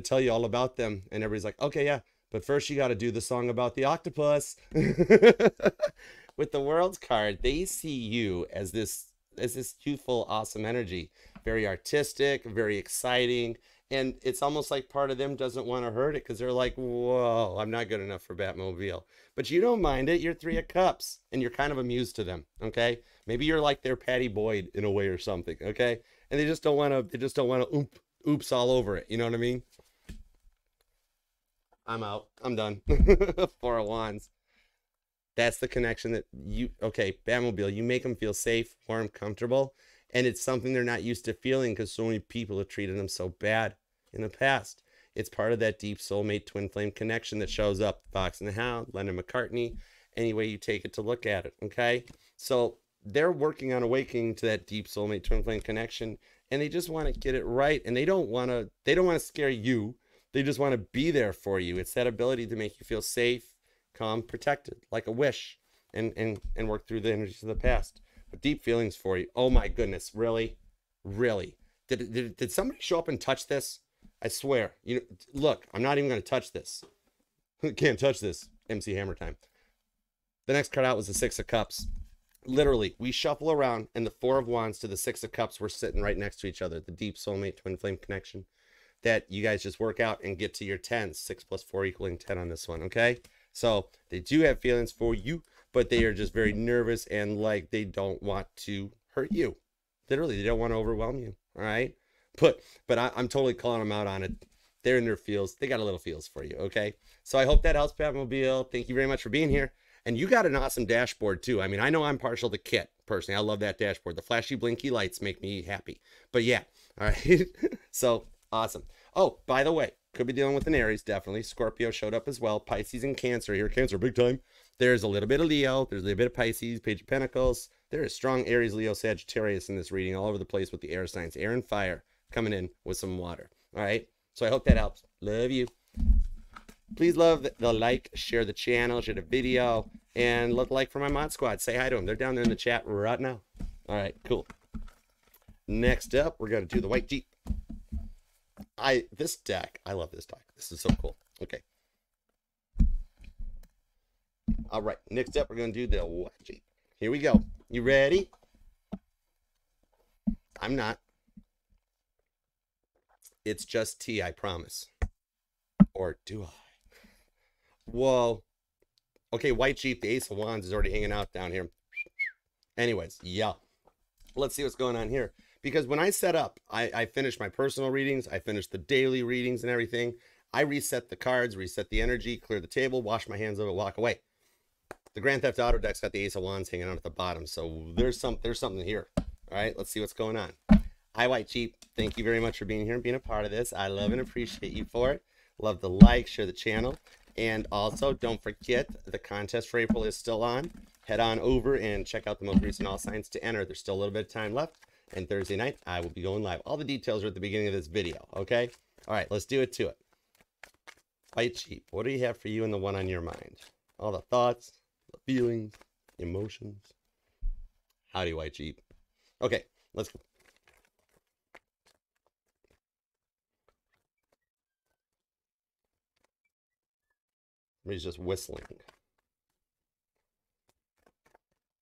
tell you all about them, and everybody's like, okay, yeah, but first you got to do the song about the octopus. With the World's card, they see you as this youthful, awesome energy, very artistic, very exciting, and it's almost like part of them doesn't want to hurt it because they're like, whoa, I'm not good enough for Batmobile. But you don't mind it. You're three of cups, and you're kind of amused to them, okay? Maybe you're like their Pattie Boyd in a way or something, okay? And they just don't want to, oops all over it. You know what I mean? I'm out. I'm done. Four of Wands. That's the connection that you, okay, Batmobile, you make them feel safe, warm, comfortable, and it's something they're not used to feeling because so many people have treated them so bad in the past. It's part of that deep soulmate twin flame connection that shows up. Fox and the Hound, Lennon McCartney, any way you take it to look at it, okay? So they're working on awakening to that deep soulmate twin flame connection, and they just want to get it right, and they don't want to scare you. They just want to be there for you. It's that ability to make you feel safe, calm, protected, like a wish, and work through the energies of the past. But deep feelings for you. Oh my goodness, really? Really? Did somebody show up and touch this? I swear, you know, look, I'm not even going to touch this. Can't touch this. MC Hammer time. The next card out was the six of cups. Literally, we shuffle around, and the four of wands to the six of cups were sitting right next to each other. The deep soulmate twin flame connection that you guys just work out and get to your 10. 6 plus 4 equaling 10 on this one. Okay, so they do have feelings for you, but they are just very nervous and like they don't want to hurt you. Literally, they don't want to overwhelm you. All right. But I'm totally calling them out on it. They're in their feels. They got a little feels for you, okay? So I hope that helps, Batmobile. Thank you very much for being here. And you got an awesome dashboard, too. I mean, I know I'm partial to kit, personally. I love that dashboard. The flashy, blinky lights make me happy. But yeah, all right. So awesome. Oh, by the way, could be dealing with an Aries, definitely. Scorpio showed up as well. Pisces and Cancer here. Cancer, big time. There's a little bit of Leo. There's a little bit of Pisces, Page of Pentacles. There is strong Aries, Leo, Sagittarius in this reading all over the place with the air signs. Air and fire. Coming in with some water. All right, so I hope that helps. Love you. Please love the like, share the channel, share the video, and look like for my mod squad. Say hi to them. They're down there in the chat right now. All right, cool. Next up, we're gonna do the white jeep. I love this deck. This is so cool. Okay. All right. Next up, we're gonna do the white jeep. Here we go. You ready? I'm not. It's just tea, I promise. Or do I? Whoa. Okay, white jeep, the ace of wands is already hanging out down here. Anyways, yeah. Let's see what's going on here. Because when I set up, I finish my personal readings, I finish the daily readings and everything. I reset the cards, reset the energy, clear the table, wash my hands of it, walk away. The Grand Theft Auto deck's got the Ace of Wands hanging out at the bottom, so there's something here. All right, let's see what's going on. Hi, White Sheep. Thank you very much for being here and being a part of this. I love and appreciate you for it. Love the like, share the channel. And also, don't forget, the contest for April is still on. Head on over and check out the most recent All Signs to enter. There's still a little bit of time left. And Thursday night, I will be going live. All the details are at the beginning of this video, okay? All right, let's do it to it. White Sheep, what do you have for you and the one on your mind? All the thoughts, the feelings, emotions. Howdy, White Sheep. Okay, let's go. Somebody's just whistling.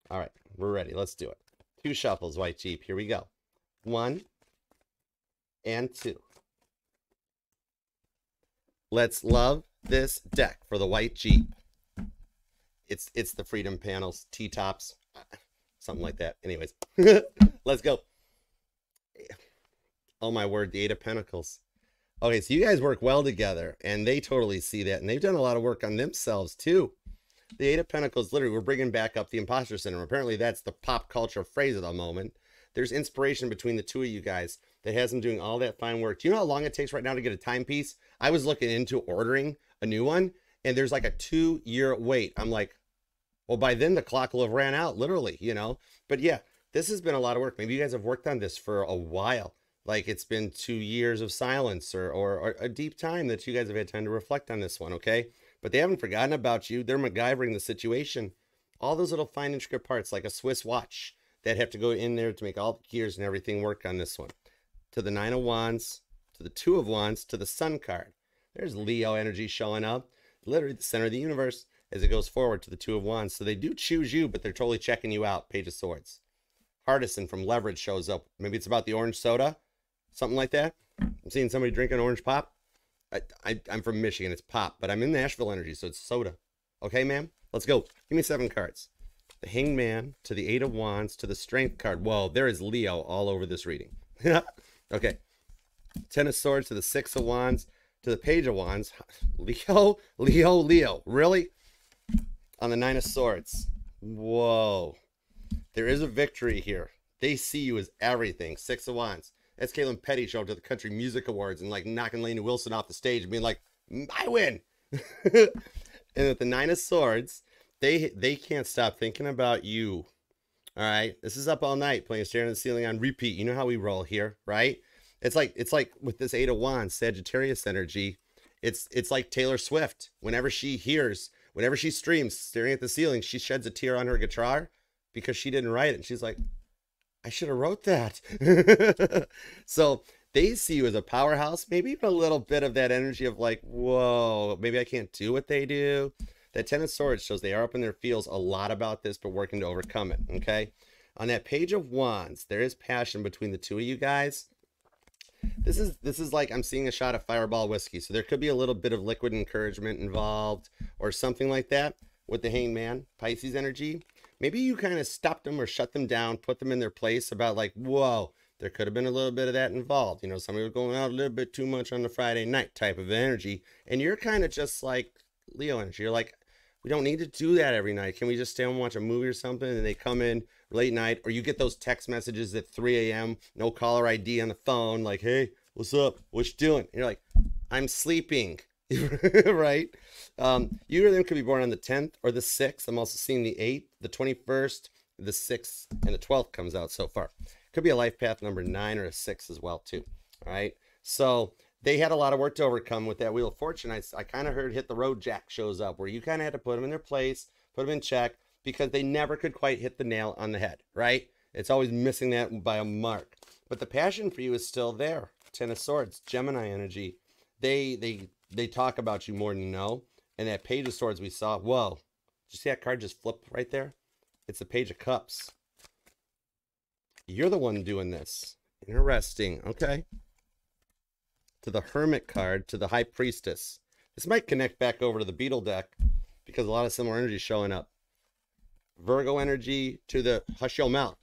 All right, we're ready. Let's do it. Two shuffles, White Sheep. Here we go. One and two. Let's love this deck for the White Sheep. It's the Freedom Panels, T-tops, something like that. Anyways, let's go. Oh, my word, the Eight of Pentacles. Okay, so you guys work well together, and they totally see that, and they've done a lot of work on themselves, too. The Eight of Pentacles, literally, we're bringing back up the imposter syndrome. Apparently, that's the pop culture phrase of the moment. There's inspiration between the two of you guys that has them doing all that fine work. Do you know how long it takes right now to get a timepiece? I was looking into ordering a new one, and there's like a 2-year wait. I'm like, well, by then, the clock will have ran out, literally, you know? But, yeah, this has been a lot of work. Maybe you guys have worked on this for a while. Like it's been 2 years of silence or a deep time that you guys have had time to reflect on this one, okay? But they haven't forgotten about you. They're MacGyvering the situation. All those little fine intricate parts, like a Swiss watch, that have to go in there to make all the gears and everything work on this one. To the Nine of Wands, to the Two of Wands, to the Sun card. There's Leo energy showing up, literally the center of the universe as it goes forward to the Two of Wands. So they do choose you, but they're totally checking you out. Page of Swords. Hardison from Leverage shows up. Maybe it's about the orange soda. Something like that. I'm seeing somebody drinking orange pop. I'm from Michigan. It's pop, but I'm in Nashville energy, so it's soda. Okay, ma'am? Let's go. Give me 7 cards. The Hangman, to the Eight of Wands, to the Strength card. Whoa, there is Leo all over this reading. Okay. 10 of Swords, to the Six of Wands, to the Page of Wands. Leo, Leo, Leo. Really? On the Nine of Swords. Whoa. There is a victory here. They see you as everything. Six of Wands. That's Caitlin Petty showing up to the Country Music Awards and like knocking Lainey Wilson off the stage and being like, I win. And with the Nine of Swords, they can't stop thinking about you. All right. This is up all night playing Staring at the Ceiling on repeat. You know how we roll here, right? It's like with this Eight of Wands, Sagittarius energy. It's like Taylor Swift. Whenever she streams Staring at the Ceiling, she sheds a tear on her guitar because she didn't write it. And she's like, I should have wrote that. So they see you as a powerhouse, maybe even a little bit of that energy of like, whoa, maybe I can't do what they do. That 10 of Swords shows they are up in their feels a lot about this, but working to overcome it, okay? On that Page of Wands, there is passion between the two of you guys. This is like I'm seeing a shot of Fireball whiskey, so there could be a little bit of liquid encouragement involved or something like that with the Hangman, Pisces energy. Maybe you kind of stopped them or shut them down, put them in their place about like, whoa, there could have been a little bit of that involved. You know, somebody was going out a little bit too much on the Friday night type of energy. And you're kind of just like Leo energy. You're like, we don't need to do that every night. Can we just stay home and watch a movie or something? And they come in late night, or you get those text messages at 3 a.m., no caller ID on the phone, like, hey, what's up? What you doing? And you're like, I'm sleeping. Right? You or them could be born on the 10th or the 6th. I'm also seeing the 8th, the 21st, the 6th, and the 12th comes out so far. Could be a life path number 9 or a 6 as well, too. All right? So they had a lot of work to overcome with that Wheel of Fortune. I kind of heard Hit the Road Jack shows up, where you kind of had to put them in their place, put them in check, because they never could quite hit the nail on the head, right? It's always missing that by a mark. But the passion for you is still there. 10 of Swords, Gemini energy. They talk about you more than you know. And that Page of Swords we saw, whoa. Did you see that card just flip right there? It's the Page of Cups. You're the one doing this. Interesting. Okay. To the Hermit card, to the High Priestess. This might connect back over to the Beetle deck because a lot of similar energy is showing up. Virgo energy to the Hush Your Mouth.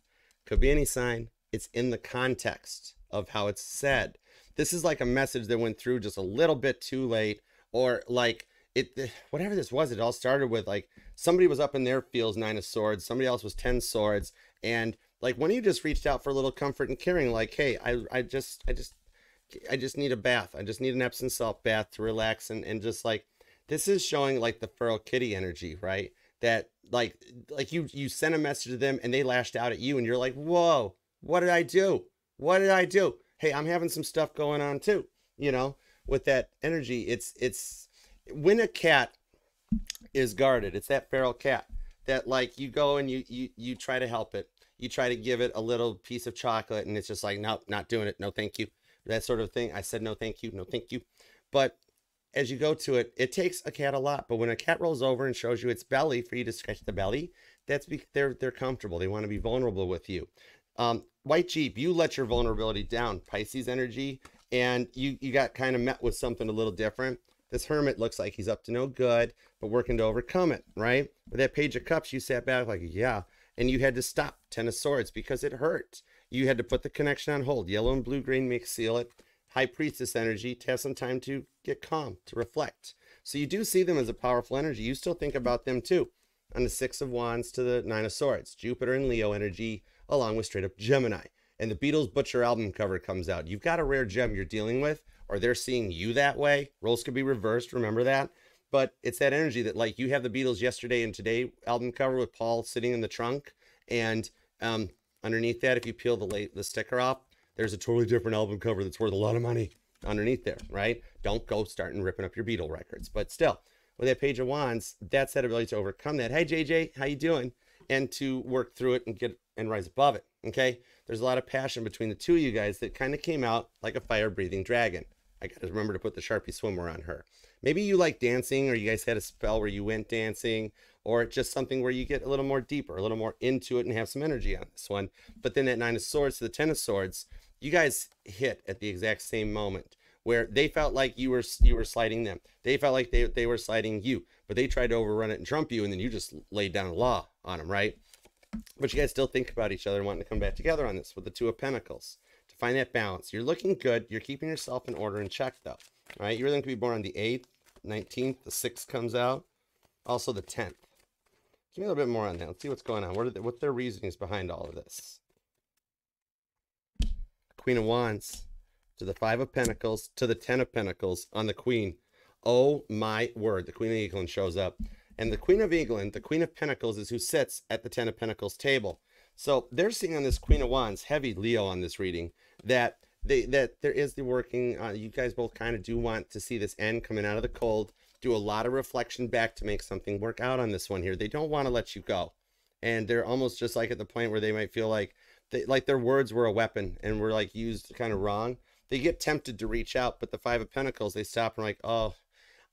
Could be any sign. It's in the context of how it's said. This is like a message that went through just a little bit too late, or like it, whatever this was, it all started with like somebody was up in their fields 9 of swords, somebody else was 10 swords, and like when you just reached out for a little comfort and caring, like, hey, I just need a bath. I just need an Epsom salt bath to relax. And just like, this is showing like the feral kitty energy, right? That like you sent a message to them and they lashed out at you and you're like, whoa, what did I do? What did I do? Hey, I'm having some stuff going on too. You know, with that energy, it's when a cat is guarded, it's that feral cat that like you go and you try to help it. You try to give it a little piece of chocolate and it's just like, nope, not doing it. No, thank you. That sort of thing. I said, no, thank you. No, thank you. But as you go to it, it takes a cat a lot. But when a cat rolls over and shows you its belly for you to scratch the belly, that's because they're comfortable. They want to be vulnerable with you. White Jeep, you let your vulnerability down, Pisces energy. And you got kind of met with something a little different. This hermit looks like he's up to no good, but working to overcome it, right? With that Page of Cups, you sat back like, yeah. And you had to stop 10 of Swords because it hurt. You had to put the connection on hold. Yellow and blue, green make seal it. High Priestess energy to have some time to get calm, to reflect. So you do see them as a powerful energy. You still think about them too. On the 6 of Wands to the 9 of Swords. Jupiter and Leo energy along with straight up Gemini. And the Beatles Butcher album cover comes out. You've got a rare gem you're dealing with or they're seeing you that way. Roles could be reversed, remember that. But it's that energy that like you have the Beatles Yesterday and Today album cover with Paul sitting in the trunk. And underneath that, if you peel the sticker off, there's a totally different album cover that's worth a lot of money underneath there, right? Don't go starting ripping up your Beatle records. But still, with that Page of Wands, that's that ability to overcome that. Hey, JJ, how you doing? And to work through it and get and rise above it, okay? There's a lot of passion between the two of you guys that kind of came out like a fire-breathing dragon. I got to remember to put the Sharpie swimmer on her. Maybe you like dancing or you guys had a spell where you went dancing or just something where you get a little more deeper, a little more into it and have some energy on this one. But then that 9 of Swords to the 10 of Swords, you guys hit at the exact same moment where they felt like you were sliding them. They felt like they were sliding you, but they tried to overrun it and trump you and then you just laid down a law on them, right? But you guys still think about each other and wanting to come back together on this with the 2 of Pentacles. To find that balance. You're looking good. You're keeping yourself in order and check though. All right. Your rhythm could be born on the 8th, 19th. The 6th comes out. Also the 10th. Give me a little bit more on that. Let's see what's going on. What their reasonings behind all of this. Queen of Wands to the 5 of Pentacles to the 10 of Pentacles on the Queen. Oh my word. The Queen of England shows up. And the Queen of England, the Queen of Pentacles is who sits at the 10 of Pentacles table. So they're seeing on this Queen of Wands, heavy Leo on this reading, that there is the working, you guys both kind of do want to see this end coming out of the cold, do a lot of reflection back to make something work out on this one here. They don't want to let you go. And they're almost just like at the point where they might feel like, their words were a weapon and were like used kind of wrong. They get tempted to reach out, but the 5 of Pentacles, they stop and like, oh,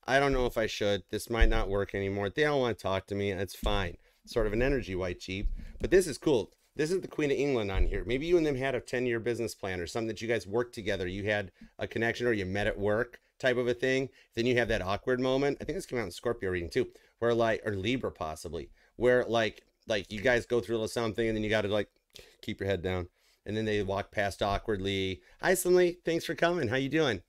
I don't know if I should. This might not work anymore. They don't want to talk to me. It's fine. Sort of an energy, White Jeep. But this is cool. This is the Queen of England on here. Maybe you and them had a 10-year business plan or something that you guys worked together. You had a connection or you met at work type of a thing. Then you have that awkward moment. I think this came out in Scorpio reading too, where like, or Libra possibly, where like you guys go through a little something and then you got to like keep your head down. And then they walk past awkwardly. Hi, Simley. Thanks for coming. How you doing?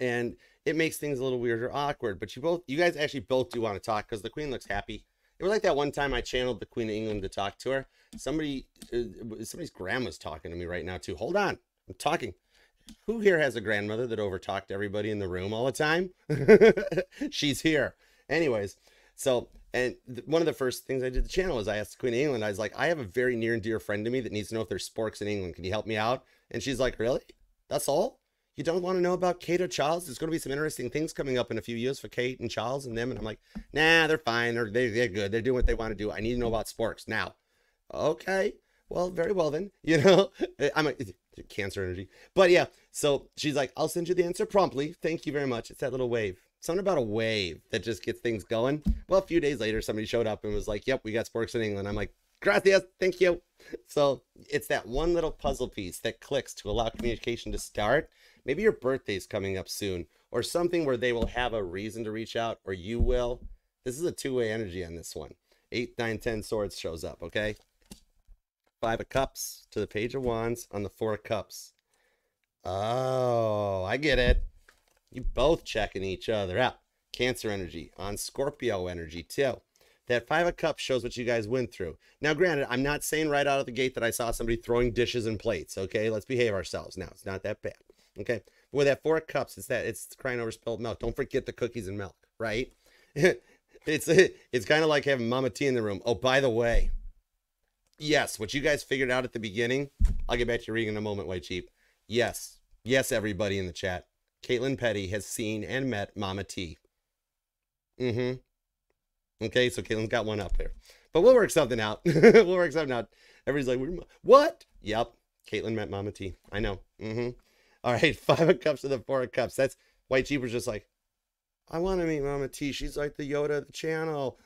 And it makes things a little weird or awkward, but you guys actually both do want to talk because the Queen looks happy. It was like that one time I channeled the Queen of England to talk to her. Somebody's grandma's talking to me right now too. Hold on, I'm talking. Who here has a grandmother that overtalked everybody in the room all the time? She's here. Anyways, so, and one of the first things I did the channel was I asked the Queen of England, I was like, I have a very near and dear friend to me that needs to know if there's sporks in England. Can you help me out? And she's like, really? That's all? You don't want to know about Kate or Charles? There's going to be some interesting things coming up in a few years for Kate and Charles and them. And I'm like, nah, they're fine. Or they're good. They're doing what they want to do. I need to know about sporks now. Okay. Well, very well then. You know, I'm a Cancer energy. But yeah, so she's like, I'll send you the answer promptly. Thank you very much. It's that little wave. Something about a wave that just gets things going. Well, a few days later, somebody showed up and was like, yep, we got sporks in England. I'm like, gracias. Thank you. So it's that one little puzzle piece that clicks to allow communication to start. Maybe your birthday's coming up soon or something where they will have a reason to reach out or you will. This is a two-way energy on this one. 8, 9, 10 swords shows up, okay? Five of Cups to the Page of Wands on the Four of Cups. Oh, I get it. You both checking each other out. Cancer energy on Scorpio energy too. That Five of Cups shows what you guys went through. Now, granted, I'm not saying right out of the gate that I saw somebody throwing dishes and plates. Okay, let's behave ourselves now. It's not that bad. Okay, but with that Four of Cups, it's crying over spilled milk. Don't forget the cookies and milk, right? it's kind of like having Mama T in the room. Oh, by the way, yes, what you guys figured out at the beginning, I'll get back to you reading in a moment, White Sheep. Yes, yes, everybody in the chat. Caitlin Petty has seen and met Mama T. Mm-hmm. Okay, so Caitlin's got one up here. But we'll work something out. We'll work something out. Everybody's like, what? Yep, Caitlin met Mama T. I know. Mm-hmm. All right, Five of Cups to the Four of Cups. That's White Sheep was just like, I want to meet Mama T. She's like the Yoda of the channel.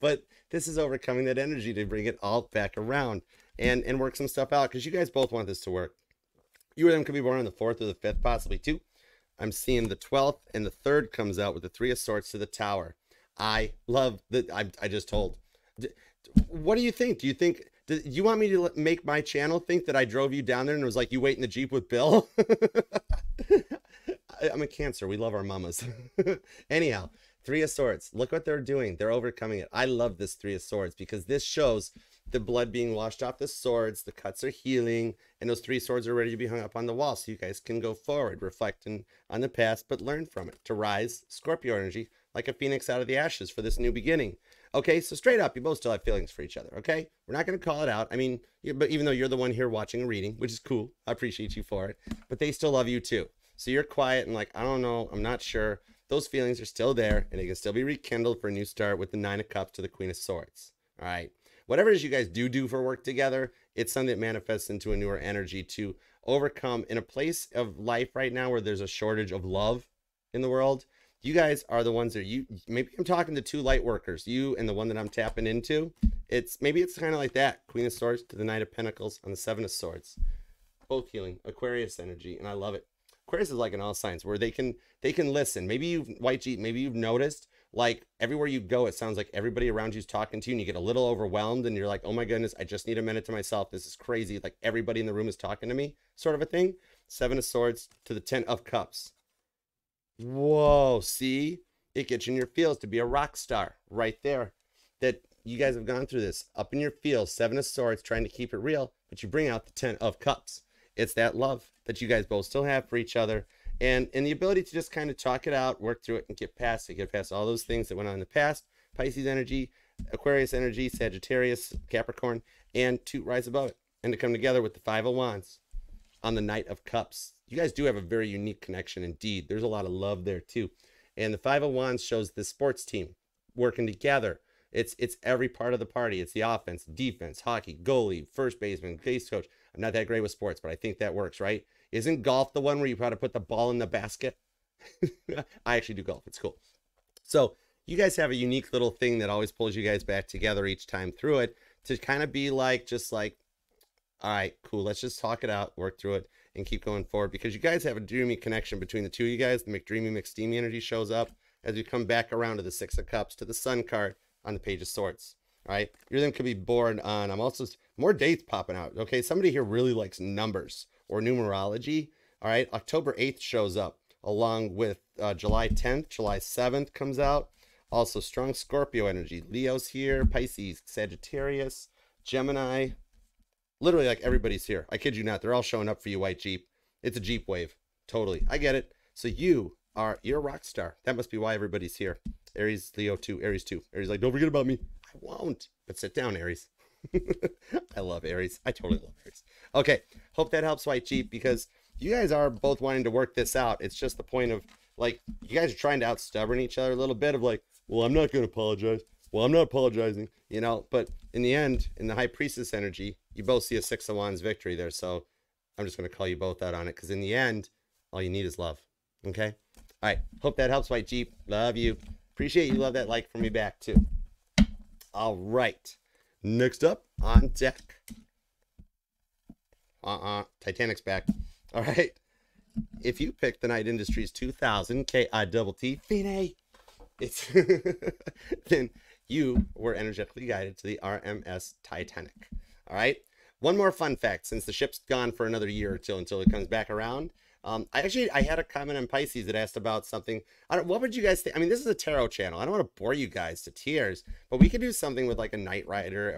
But this is overcoming that energy to bring it all back around and work some stuff out because you guys both want this to work. You or them could be born on the 4th or the 5th, possibly too. I'm seeing the 12th and the 3rd comes out with the Three of Swords to the Tower. I love that. I just told. What do you think? Do you want me to make my channel think that I drove you down there and it was like, you wait in the Jeep with Bill? I'm a Cancer. We love our mamas. Anyhow, Three of Swords. Look what they're doing. They're overcoming it. I love this Three of Swords because this shows the blood being washed off the swords. The cuts are healing and those three swords are ready to be hung up on the wall. So you guys can go forward, reflecting on the past, but learn from it to rise. Scorpio energy. Like a phoenix out of the ashes for this new beginning. Okay, so straight up, you both still have feelings for each other, okay? We're not going to call it out. I mean, but even though you're the one here watching and reading, which is cool. I appreciate you for it. But they still love you too. So you're quiet and like, I don't know, I'm not sure. Those feelings are still there and they can still be rekindled for a new start with the Nine of Cups to the Queen of Swords. All right. Whatever it is you guys do for work together, it's something that manifests into a newer energy to overcome in a place of life right now where there's a shortage of love in the world. You guys are the ones that maybe I'm talking to two light workers, you and the one that I'm tapping into. Maybe it's kind of like that. Queen of Swords to the Knight of Pentacles on the Seven of Swords. Both healing, Aquarius energy, and I love it. Aquarius is like in all signs where they can listen. Maybe maybe you've noticed like everywhere you go, it sounds like everybody around you's talking to you and you get a little overwhelmed and you're like, oh my goodness, I just need a minute to myself. This is crazy. Like everybody in the room is talking to me, sort of a thing. Seven of Swords to the Ten of Cups. Whoa, see, it gets you in your feels to be a rock star right there. That you guys have gone through this up in your feels. Seven of Swords trying to keep it real, but you bring out the Ten of Cups. It's that love that you guys both still have for each other and the ability to just kind of talk it out, work through it, and get past all those things that went on in the past. Pisces energy, Aquarius energy, Sagittarius, Capricorn, and to rise above it and to come together with the Five of Wands on the Knight of Cups. You guys do have a very unique connection indeed. There's a lot of love there too. And the Five of Wands shows the sports team working together. It's every part of the party. It's the offense, defense, hockey, goalie, first baseman, base coach. I'm not that great with sports, but I think that works, right? Isn't golf the one where you gotta put the ball in the basket? I actually do golf. It's cool. So you guys have a unique little thing that always pulls you guys back together each time through it to kind of be like, just like, all right, cool. Let's just talk it out, work through it, and keep going forward because you guys have a dreamy connection between the two of you guys. The McDreamy, McSteamy energy shows up as we come back around to the Six of Cups, to the Sun card on the Page of Swords. All right, your them could be born on. I'm also more dates popping out. Okay, somebody here really likes numbers or numerology. All right, October 8th shows up along with July 10th, July 7th comes out. Also strong Scorpio energy. Leo's here, Pisces, Sagittarius, Gemini. Literally, like, everybody's here. I kid you not. They're all showing up for you, White Jeep. It's a Jeep wave. Totally. I get it. So you're a rock star. That must be why everybody's here. Aries, Leo too. Aries too. Aries like, don't forget about me. I won't. But sit down, Aries. I love Aries. I totally love Aries. Okay. Hope that helps, White Jeep, because you guys are both wanting to work this out. It's just the point of, like, you guys are trying to out-stubborn each other a little bit of, like, well, I'm not going to apologize. Well, I'm not apologizing, you know, but in the end, in the High Priestess energy, you both see a Six of Wands victory there. So I'm just going to call you both out on it because in the end, all you need is love. Okay. All right. Hope that helps, White Jeep. Love you. Appreciate you. Love that like for me back too. All right. Next up on deck. Titanic's back. All right. If you pick the Knight Industries 2000, KITT, Fine. It's then you were energetically guided to the RMS Titanic. All right. One more fun fact, since the ship's gone for another year or two until it comes back around. I had a comment on Pisces that asked about something. What would you guys think? I mean, this is a tarot channel. I don't want to bore you guys to tears, but we could do something with like a Knight Rider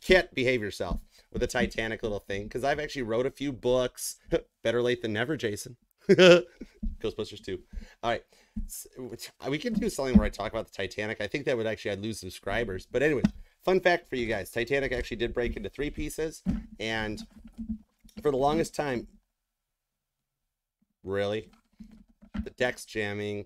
kit. Behave yourself with a Titanic little thing, because I've actually wrote a few books. Better late than never, Jason. Ghostbusters 2. All right, so we could do something where I talk about the Titanic. I think that would actually, I'd lose subscribers. But anyway, fun fact for you guys: Titanic actually did break into 3 pieces, and for the longest time. Really? The deck's jamming.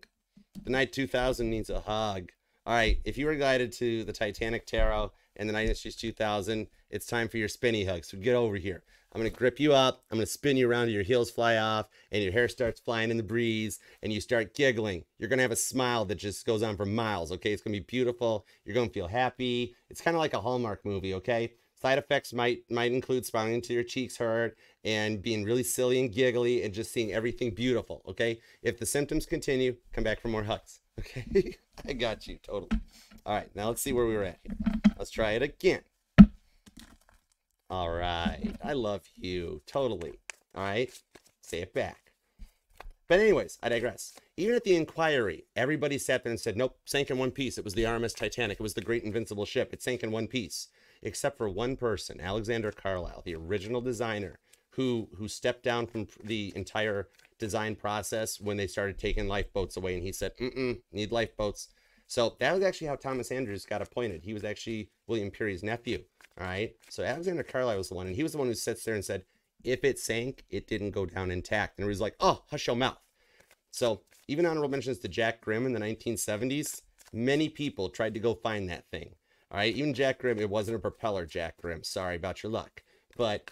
The Knight 2000 needs a hug. All right, if you were guided to the Titanic Tarot and the Knight Industries 2000, it's time for your spinny hug. So get over here. I'm going to grip you up. I'm going to spin you around till your heels fly off and your hair starts flying in the breeze and you start giggling. You're going to have a smile that just goes on for miles, okay? It's going to be beautiful. You're going to feel happy. It's kind of like a Hallmark movie, okay? Side effects might include smiling until your cheeks hurt and being really silly and giggly and just seeing everything beautiful, okay? If the symptoms continue, come back for more hugs, okay? I got you, totally. All right, now let's see where we were at here. Let's try it again. All right, I love you, totally. All right, say it back. But anyways, I digress. Even at the inquiry, everybody sat there and said, nope, sank in one piece. It was the RMS Titanic. It was the great invincible ship. It sank in one piece. Except for one person, Alexander Carlisle, the original designer, who stepped down from the entire design process when they started taking lifeboats away, and he said, need lifeboats. So that was actually how Thomas Andrews got appointed. He was actually William Peary's nephew, all right? So Alexander Carlisle was the one, and he was the one who sits there and said, if it sank, it didn't go down intact. And he was like, oh, hush your mouth. So even honorable mentions to Jack Grimm in the 1970s, many people tried to go find that thing. All right, even Jack Grimm, it wasn't a propeller, Jack Grimm. Sorry about your luck. But,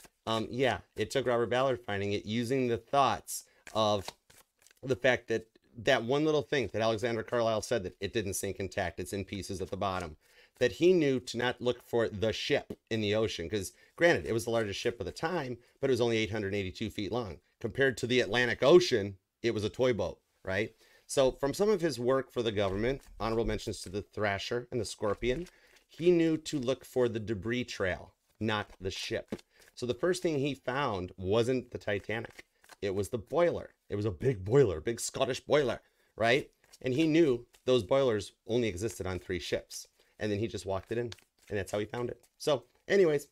yeah, it took Robert Ballard finding it using the thoughts of the fact that that one little thing that Alexander Carlisle said that it didn't sink intact, it's in pieces at the bottom, that he knew to not look for the ship in the ocean. Because, granted, it was the largest ship of the time, but it was only 882 feet long. Compared to the Atlantic Ocean, it was a toy boat, right? So from some of his work for the government, honorable mentions to the Thrasher and the Scorpion, he knew to look for the debris trail, not the ship. So the first thing he found wasn't the Titanic. It was the boiler. It was a big boiler, big Scottish boiler, right? And he knew those boilers only existed on 3 ships. And then he just walked it in, and that's how he found it. So anyways,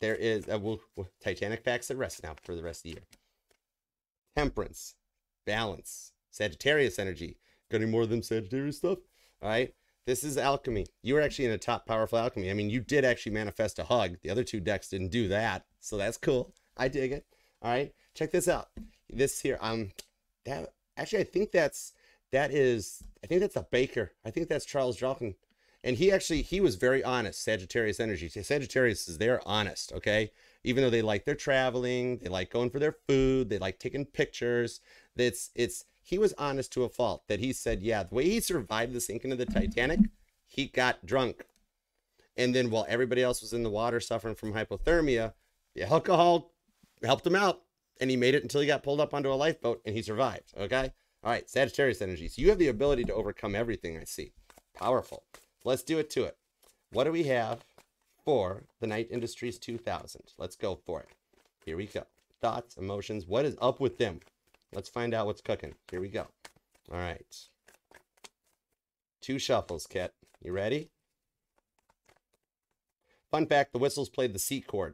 there is Titanic facts at rest now for the rest of the year. Temperance, balance, Sagittarius energy. Got any more of them Sagittarius stuff? All right. This is alchemy. You were actually in a top powerful alchemy. I mean, you did actually manifest a hug. The other 2 decks didn't do that. So that's cool. I dig it. All right. Check this out. This here. That actually, I think that's a baker. I think that's Charles Dalton. And he was very honest. Sagittarius energy. Sagittarius is, they're honest. Okay. Even though they like their traveling, they like going for their food. They like taking pictures. He was honest to a fault that he said, yeah, the way he survived the sinking of the Titanic, he got drunk. And then while everybody else was in the water suffering from hypothermia, the alcohol helped him out. And he made it until he got pulled up onto a lifeboat and he survived. Okay. All right. Sagittarius energy. So you have the ability to overcome everything, I see. Powerful. Let's do it to it. What do we have for the Knight Industries 2000? Let's go for it. Here we go. Thoughts, emotions. What is up with them? Let's find out what's cooking. Here we go. All right. 2 shuffles, Kit. You ready? Fun fact, the whistles played the C chord.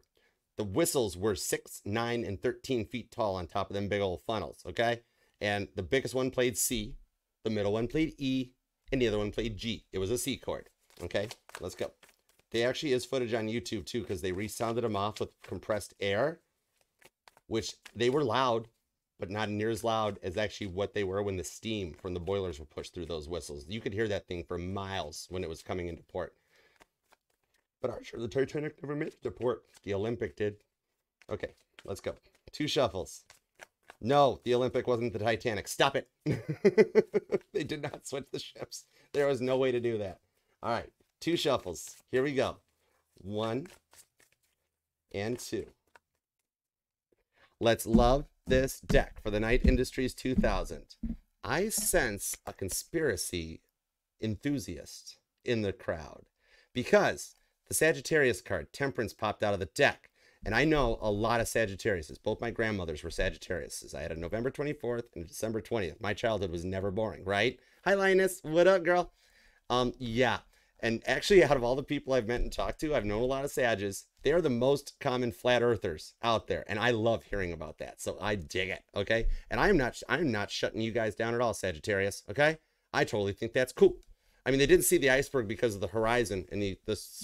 The whistles were 6, 9, and 13 feet tall on top of them big old funnels, okay? And the biggest one played C, the middle one played E, and the other one played G. It was a C chord, okay? Let's go. There actually is footage on YouTube, too, because they resounded them off with compressed air, which they were loud, but not near as loud as actually what they were when the steam from the boilers were pushed through those whistles. You could hear that thing for miles when it was coming into port. But Archer, the Titanic never made it to port. The Olympic did. Okay, let's go. 2 shuffles. No, the Olympic wasn't the Titanic. Stop it. They did not switch the ships. There was no way to do that. All right, 2 shuffles. Here we go. 1 and 2. Let's love this deck for the Knight Industries 2000. I sense a conspiracy enthusiast in the crowd because The Sagittarius card, Temperance, popped out of the deck. And I know a lot of Sagittariuses. Both my grandmothers were Sagittariuses. I had a November 24th and a December 20th. My childhood was never boring, right? Hi, Linus. What up, girl? Yeah. And actually, out of all the people I've met and talked to, I've known a lot of Sages. They are the most common flat earthers out there. And I love hearing about that. So I dig it, okay? And I'm not shutting you guys down at all, Sagittarius, okay? I totally think that's cool. I mean, they didn't see the iceberg because of the horizon and the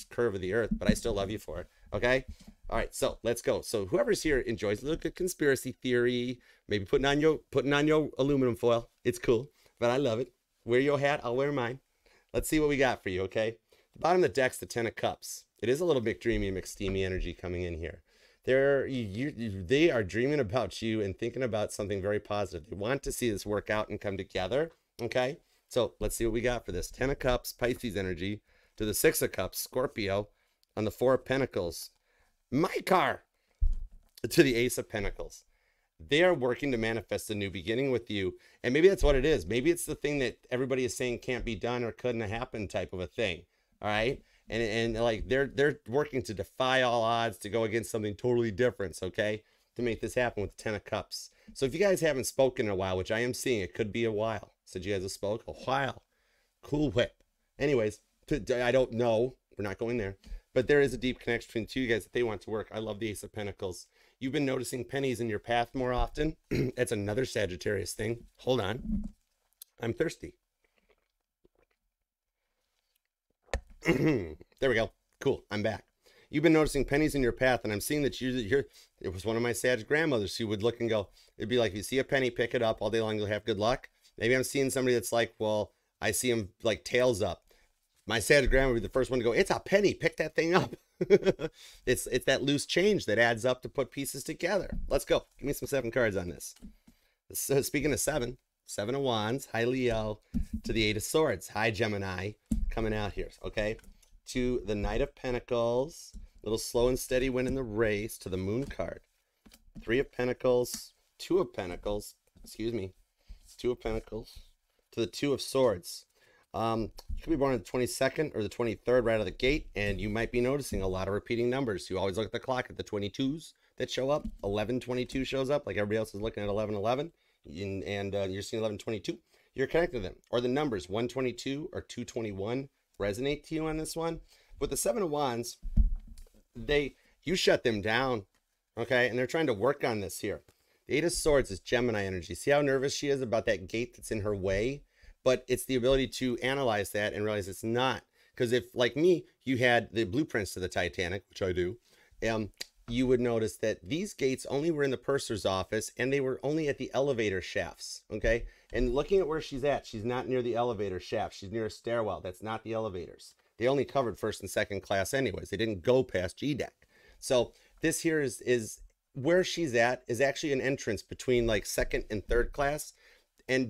curve of the earth, but I still love you for it, okay? All right, so let's go. So whoever's here enjoys a little good conspiracy theory, maybe putting on your aluminum foil. It's cool, but I love it. Wear your hat, I'll wear mine. Let's see what we got for you, okay? The bottom of the deck's the Ten of Cups. It is a little bit dreamy, McSteamy energy coming in here. They are dreaming about you and thinking about something very positive. They want to see this work out and come together, okay? So let's see what we got for this. Ten of Cups, Pisces energy, to the Six of Cups, Scorpio, on the Four of Pentacles. My car to the Ace of Pentacles. They are working to manifest a new beginning with you, and maybe that's what it is. Maybe it's the thing that everybody is saying can't be done or couldn't happen type of a thing. All right, and like they're working to defy all odds, to go against something totally different, okay, to make this happen with the Ten of Cups. So if you guys haven't spoken in a while, which I am seeing, it could be a while since you guys have spoke. A while. Cool whip. Anyways, I don't know, we're not going there. But there is a deep connection between the two guys that they want to work. I love the Ace of Pentacles. You've been noticing pennies in your path more often. That's another Sagittarius thing. Hold on. I'm thirsty. There we go. Cool. I'm back. You've been noticing pennies in your path, and I'm seeing that you're it was one of my Sag grandmothers who would look and go, it'd be like, if you see a penny, pick it up all day long, you'll have good luck. Maybe I'm seeing somebody that's like, well, I see him like tails up. My sad grandma would be the first one to go, it's a penny, pick that thing up. It's that loose change that adds up to put pieces together. Let's go. Give me some seven cards on this. So speaking of seven, Seven of Wands, hi Leo, to the Eight of Swords, hi Gemini, coming out here, okay? To the Knight of Pentacles, a little slow and steady win in the race, to the Moon card. Three of Pentacles, Two of Pentacles, excuse me, Two of Pentacles, to the Two of Swords. You could be born on the 22nd or the 23rd right out of the gate, and you might be noticing a lot of repeating numbers. You always look at the clock at the 22s that show up. 1122 shows up, like everybody else is looking at 1111, and you're seeing 1122. You're connected to them, or the numbers 122 or 221 resonate to you on this one. With the Seven of Wands, you shut them down, okay? And they're trying to work on this here. The Eight of Swords is Gemini energy. See how nervous she is about that gate that's in her way? But it's the ability to analyze that and realize it's not. Because if, like me, you had the blueprints to the Titanic, which I do, you would notice that these gates only were in the purser's office, and they were only at the elevator shafts, okay? And looking at where she's at, she's not near the elevator shaft. She's near a stairwell. That's not the elevators. They only covered first and second class anyways. They didn't go past G-Deck. So this here is where she's at is actually an entrance between, like, second and third class. And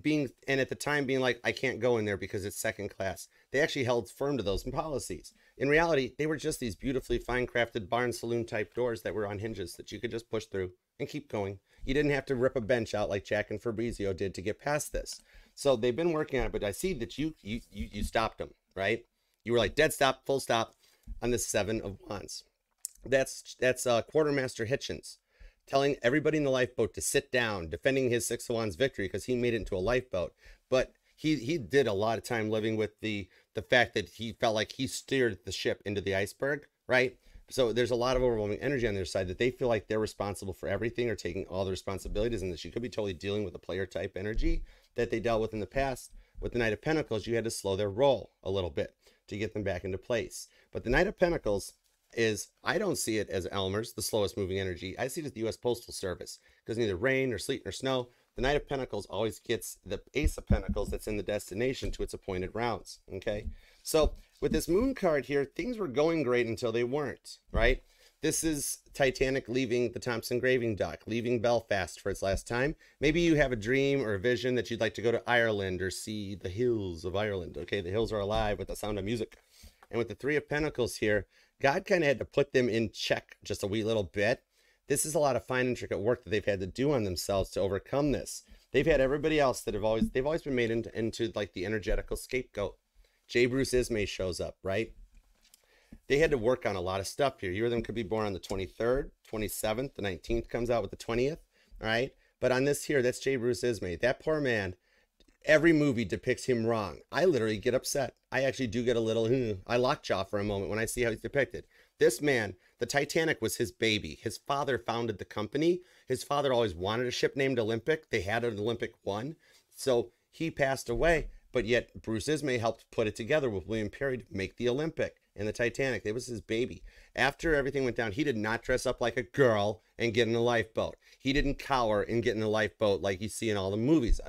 at the time being like, I can't go in there because it's second class. They actually held firm to those policies. In reality, they were just these beautifully fine crafted barn saloon type doors that were on hinges that you could just push through and keep going. You didn't have to rip a bench out like Jack and Fabrizio did to get past this. So they've been working on it, but I see that you stopped them, right? You were like dead stop, full stop on the Seven of Wands. That's Quartermaster Hitchens, telling everybody in the lifeboat to sit down, defending his Six of Wands victory because he made it into a lifeboat. But he did a lot of time living with the fact that he felt like he steered the ship into the iceberg, right? So there's a lot of overwhelming energy on their side that they feel like they're responsible for everything or taking all the responsibilities, and that you could be totally dealing with a player type energy that they dealt with in the past. With the Knight of Pentacles, you had to slow their roll a little bit to get them back into place. But the Knight of Pentacles is, I don't see it as Elmer's, the slowest moving energy. I see it as the U.S. Postal Service, because neither rain or sleet nor snow, the Knight of Pentacles always gets the Ace of Pentacles that's in the destination to its appointed rounds, okay? So with this Moon card here, things were going great until they weren't, right? This is Titanic leaving the Thompson Graving Dock, leaving Belfast for its last time. Maybe you have a dream or a vision that you'd like to go to Ireland or see the hills of Ireland, okay? The hills are alive with the sound of music. And with the Three of Pentacles here, God kind of had to put them in check just a wee little bit. This is a lot of fine, intricate work that they've had to do on themselves to overcome this. They've had everybody else that they've always been made into like the energetical scapegoat. J. Bruce Ismay shows up, right? they had to work on a lot of stuff here. You or them could be born on the 23rd, 27th, the 19th comes out with the 20th, all right? But on this here, that's J. Bruce Ismay. That poor man, every movie depicts him wrong. I literally get upset. I actually do get a little, I lockjaw for a moment when I see how he's depicted. This man, the Titanic was his baby. His father founded the company. His father always wanted a ship named Olympic. They had an Olympic one. So he passed away, but yet Bruce Ismay helped put it together with William Perry to make the Olympic and the Titanic. It was his baby. After everything went down, he did not dress up like a girl and get in a lifeboat. He didn't cower and get in a lifeboat like you see in all the movies.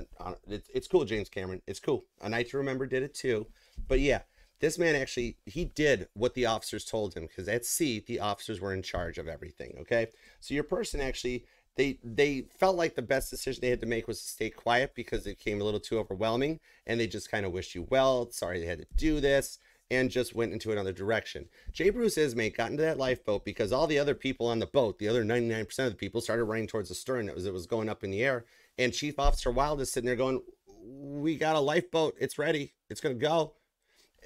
It's cool, James Cameron. It's cool. A Night to Remember did it too. But yeah, this man actually, he did what the officers told him, because at sea, the officers were in charge of everything, okay? So your person actually, they felt like the best decision they had to make was to stay quiet because it became a little too overwhelming, and they just kind of wished you well, sorry they had to do this, and just went into another direction. J. Bruce Ismay got into that lifeboat because all the other people on the boat, the other 99% of the people, started running towards the stern as it was going up in the air, and Chief Officer Wilde is sitting there going, we got a lifeboat, it's ready, it's gonna go.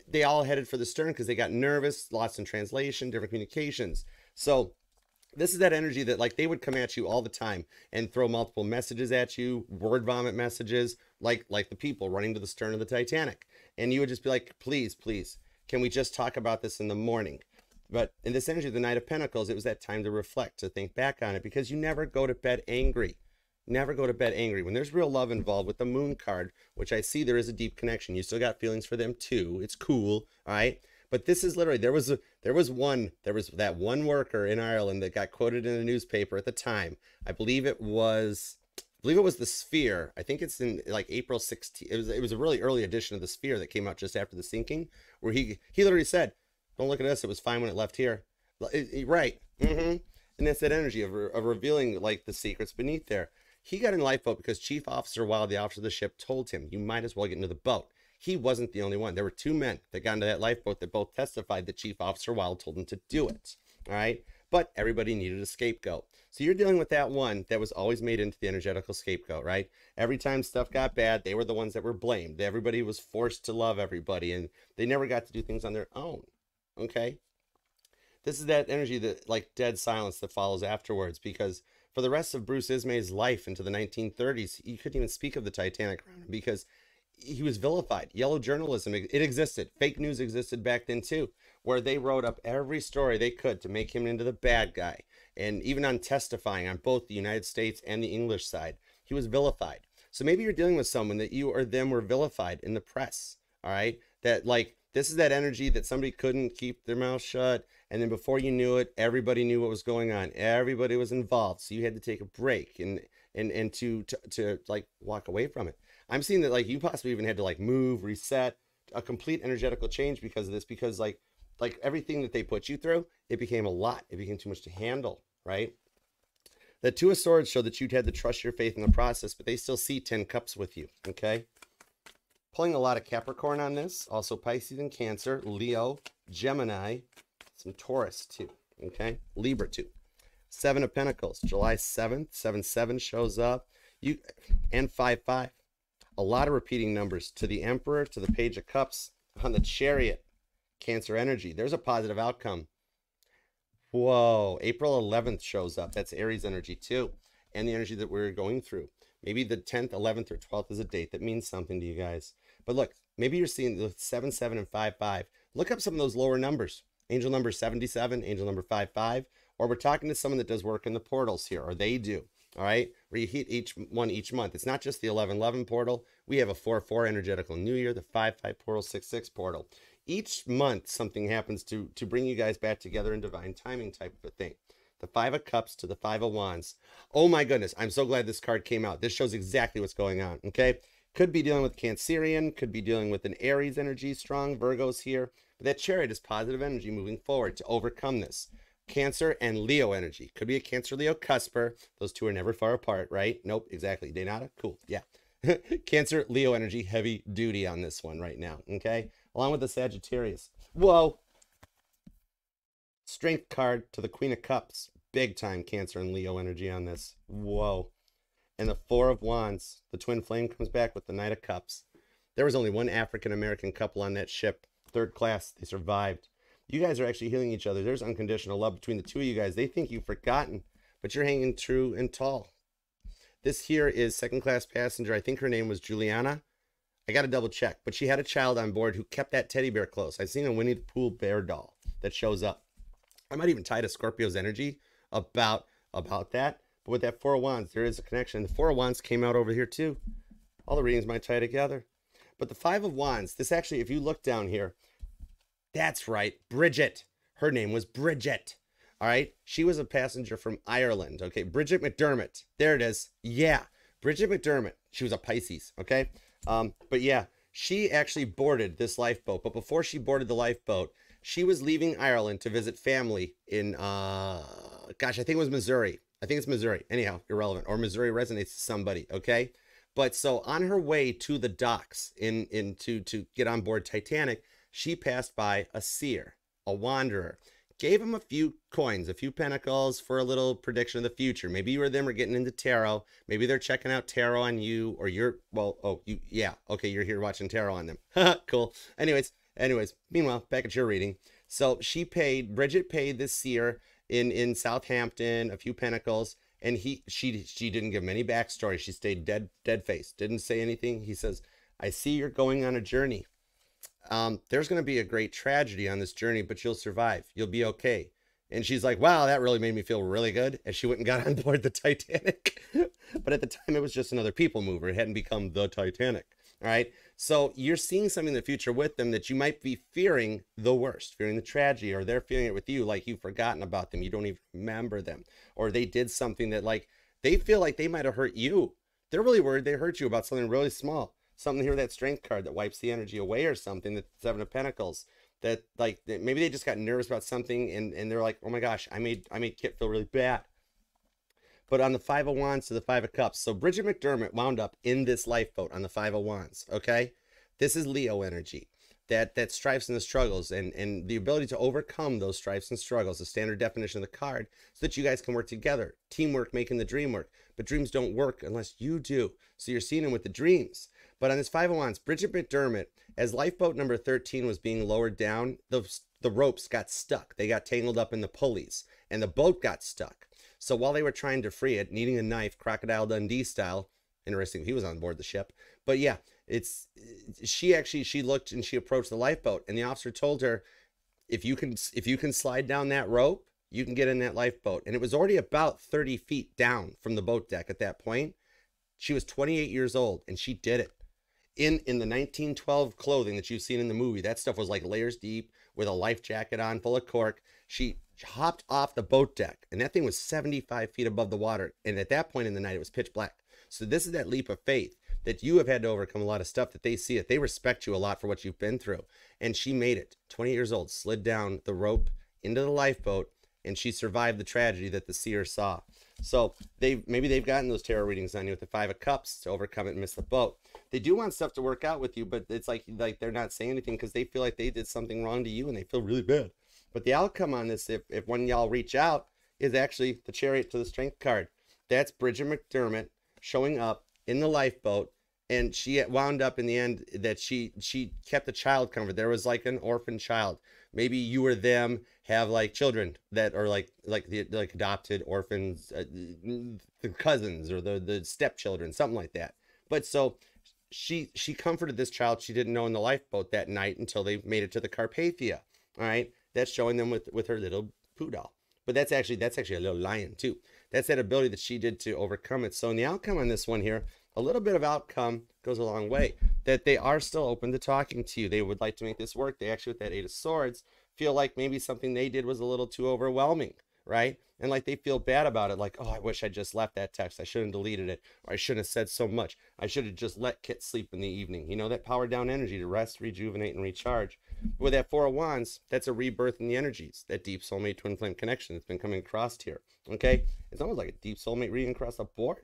They all headed for the stern because they got nervous, lost in translation, different communications. So this is that energy that like they would come at you all the time and throw multiple messages at you, word vomit messages, like the people running to the stern of the Titanic. And you would just be like, please, please, can we just talk about this in the morning? But in this energy of the Knight of Pentacles, it was that time to reflect, to think back on it, because you never go to bed angry. Never go to bed angry. When there's real love involved with the moon card, which I see there is a deep connection. You still got feelings for them too. It's cool, all right? But this is literally, there was that one worker in Ireland that got quoted in a newspaper at the time. I believe it was the Sphere. I think it's in like April 16th. It was a really early edition of the Sphere that came out just after the sinking, where he literally said, "Don't look at us. It was fine when it left here." Right. Mm-hmm. And that's that energy of revealing like the secrets beneath there. He got in lifeboat because Chief Officer Wilde, the officer of the ship, told him, you might as well get into the boat. He wasn't the only one. There were two men that got into that lifeboat that both testified that Chief Officer Wilde told them to do it, all right? But everybody needed a scapegoat. So you're dealing with that one that was always made into the energetical scapegoat, right? Every time stuff got bad, they were the ones that were blamed. Everybody was forced to love everybody, and they never got to do things on their own, okay? This is that energy that, like, dead silence that follows afterwards, because for the rest of Bruce Ismay's life into the 1930s, you couldn't even speak of the Titanic because he was vilified. Yellow journalism, it existed. Fake news existed back then too, where they wrote up every story they could to make him into the bad guy. And even on testifying on both the United States and the English side, he was vilified. So maybe you're dealing with someone that you or them were vilified in the press, all right? That like, this is that energy that somebody couldn't keep their mouth shut. And then before you knew it, everybody knew what was going on. Everybody was involved. So you had to take a break and to like walk away from it. I'm seeing that like you possibly even had to like move, reset, a complete energetical change because of this, because like everything that they put you through, it became a lot. It became too much to handle, right? The Two of Swords show that you'd had to trust your faith in the process, but they still see 10 cups with you, okay? Pulling a lot of Capricorn on this, also Pisces and Cancer, Leo, Gemini, some Taurus too, okay? Libra too. Seven of Pentacles, July 7th, 7-7 shows up, and 5-5. A lot of repeating numbers to the Emperor, to the Page of Cups, on the Chariot, Cancer energy. There's a positive outcome. Whoa, April 11th shows up. That's Aries energy too, and the energy that we're going through. Maybe the 10th, 11th, or 12th is a date that means something to you guys. But look, maybe you're seeing the 7, 7, and 5, 5. Look up some of those lower numbers. Angel number 77, angel number 5, 5. Or we're talking to someone that does work in the portals here, or they do, all right? Where you hit each one each month. It's not just the 11, 11 portal. We have a 4, 4 energetical new year, the 5, 5 portal, 6, 6 portal. Each month, something happens to bring you guys back together in divine timing type of a thing. The Five of Cups to the Five of Wands. Oh my goodness, I'm so glad this card came out. This shows exactly what's going on, okay? Could be dealing with Cancerian, could be dealing with an Aries energy, strong Virgos here. But that Chariot is positive energy moving forward to overcome this. Cancer and Leo energy. Could be a Cancer, Leo, cusper. Those two are never far apart, right? Nope, exactly. Denata? Cool, yeah. Cancer, Leo energy, heavy duty on this one right now, okay? Along with the Sagittarius. Whoa! Strength card to the Queen of Cups. Big time Cancer and Leo energy on this. Whoa. And the Four of Wands. The twin flame comes back with the Knight of Cups. There was only one African-American couple on that ship. Third class. They survived. You guys are actually healing each other. There's unconditional love between the two of you guys. They think you've forgotten, but you're hanging true and tall. This here is second-class passenger. I think her name was Juliana. I got to double check, but she had a child on board who kept that teddy bear close. I've seen a Winnie the Pooh bear doll that shows up. I might even tie to Scorpio's energy about that. But with that Four of Wands, there is a connection. The Four of Wands came out over here too. All the readings might tie together. But the Five of Wands, this actually, if you look down here, that's right, Bridget. Her name was Bridget. All right. She was a passenger from Ireland. Okay. Bridget McDermott. There it is. Yeah. Bridget McDermott. She was a Pisces. Okay. But yeah, she actually boarded this lifeboat. But before she boarded the lifeboat, she was leaving Ireland to visit family in, gosh, I think it was Missouri. I think it's Missouri. Anyhow, irrelevant. Or Missouri resonates to somebody. Okay. But so on her way to the docks to get on board Titanic, she passed by a seer, a wanderer, gave him a few coins, a few pentacles for a little prediction of the future. Maybe you or them are getting into tarot. Maybe they're checking out tarot on you, or you're, well, oh, you, yeah. Okay. You're here watching tarot on them. Cool. Anyways, meanwhile, back at your reading. So Bridget paid this seer in Southampton, a few pentacles. And she didn't give him any backstory. She stayed dead face. Didn't say anything. He says, I see you're going on a journey. There's going to be a great tragedy on this journey, but you'll survive. You'll be okay. And she's like, wow, that really made me feel really good. And she went and got on board the Titanic. But at the time, it was just another people mover. It hadn't become the Titanic. All right. So you're seeing something in the future with them that you might be fearing the worst, fearing the tragedy, or they're fearing it with you, like you've forgotten about them. You don't even remember them, or they did something that like they feel like they might have hurt you. They're really worried they hurt you about something really small. Something here, that strength card that wipes the energy away or something, the Seven of Pentacles, that like that maybe they just got nervous about something and they're like, oh my gosh, I made Kit feel really bad. But on the Five of Wands to the Five of Cups. So Bridget McDermott wound up in this lifeboat on the Five of Wands, okay? This is Leo energy, that strifes and the struggles and the ability to overcome those strifes and struggles, the standard definition of the card, so that you guys can work together. Teamwork making the dream work. But dreams don't work unless you do. So you're seeing them with the dreams. But on this Five of Wands, Bridget McDermott, as lifeboat number 13 was being lowered down, the ropes got stuck. They got tangled up in the pulleys, and the boat got stuck. So while they were trying to free it, needing a knife, Crocodile Dundee style, interesting, he was on board the ship. But yeah, she looked and she approached the lifeboat, and the officer told her, if you can slide down that rope, you can get in that lifeboat. And it was already about 30 feet down from the boat deck at that point. She was 28 years old, and she did it. In the 1912 clothing that you've seen in the movie, that stuff was like layers deep with a life jacket on full of cork. She hopped off the boat deck, and that thing was 75 feet above the water. And at that point in the night, it was pitch black. So this is that leap of faith that you have had to overcome a lot of stuff that they see it. They respect you a lot for what you've been through. And she made it. 20 years old, slid down the rope into the lifeboat, and she survived the tragedy that the seer saw. So maybe they've gotten those tarot readings on you with the Five of Cups to overcome it and miss the boat. They do want stuff to work out with you, but it's like they're not saying anything because they feel like they did something wrong to you and they feel really bad. But the outcome on this, if one y'all reach out, is actually the Chariot to the Strength card. That's Bridget McDermott showing up in the lifeboat, and she wound up in the end that she kept the child covered. There was like an orphan child. Maybe you or them have like children that are like adopted orphans, the cousins or the stepchildren, something like that. But so she comforted this child she didn't know in the lifeboat that night until they made it to the Carpathia. All right. That's showing them with her little poo doll. But that's actually a little lion too. That's that ability that she did to overcome it. So in the outcome on this one here, a little bit of outcome goes a long way. That they are still open to talking to you. They would like to make this work. They actually, with that Eight of Swords, feel like maybe something they did was a little too overwhelming, right? And like they feel bad about it. Like, oh, I wish I just left that text. I shouldn't have deleted it. Or I shouldn't have said so much. I should have just let Kit sleep in the evening. You know, that powered down energy to rest, rejuvenate, and recharge. With that Four of Wands, that's a rebirth in the energies. That deep soulmate twin flame connection that's been coming across here. Okay? It's almost like a deep soulmate reading across the board.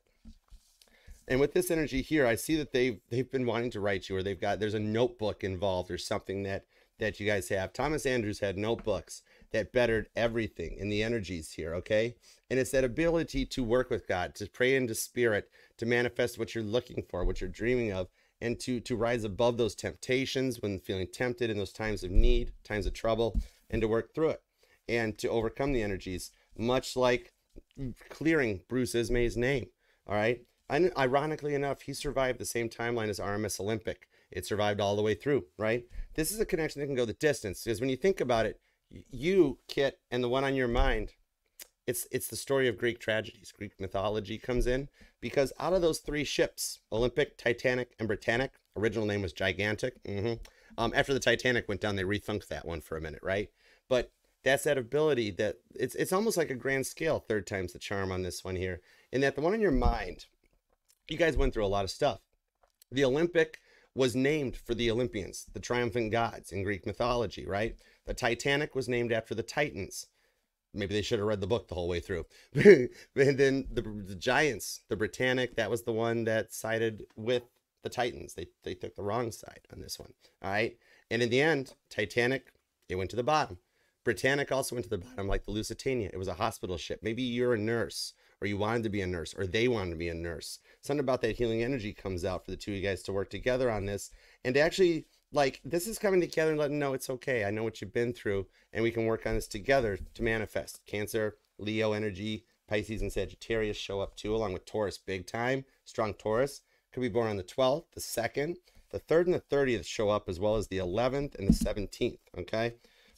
And with this energy here, I see that they've been wanting to write you, or there's a notebook involved or something that you guys have. Thomas Andrews had notebooks that bettered everything in the energies here, okay? And it's that ability to work with God, to pray into spirit, to manifest what you're looking for, what you're dreaming of, and to rise above those temptations when feeling tempted in those times of need, times of trouble, and to work through it and to overcome the energies, much like clearing Bruce Ismay's name. All right. And ironically enough, he survived the same timeline as RMS Olympic. It survived all the way through, right? This is a connection that can go the distance, because when you think about it, you, Kit, and the one on your mind, it's the story of Greek tragedies. Greek mythology comes in, because out of those three ships, Olympic, Titanic, and Britannic, original name was Gigantic. After the Titanic went down, they rethunked that one for a minute, right? But that's that ability that it's almost like a grand scale, third time's the charm on this one here, in that the one on your mind, you guys went through a lot of stuff. The Olympic was named for the Olympians, the triumphant gods in Greek mythology, right? The Titanic was named after the Titans. Maybe they should have read the book the whole way through. And then the Giants, the Britannic, that was the one that sided with the Titans. They took the wrong side on this one, all right? And in the end, Titanic, it went to the bottom. Britannic also went to the bottom, like the Lusitania. It was a hospital ship. Maybe you're a nurse, or you wanted to be a nurse, or they wanted to be a nurse. Something about that healing energy comes out for the two of you guys to work together on this. And actually, like, this is coming together and letting know it's okay. I know what you've been through, and we can work on this together to manifest. Cancer, Leo energy, Pisces and Sagittarius show up too, along with Taurus, big time. Strong Taurus. Could be born on the 12th, the 2nd, the 3rd and the 30th show up, as well as the 11th and the 17th, okay?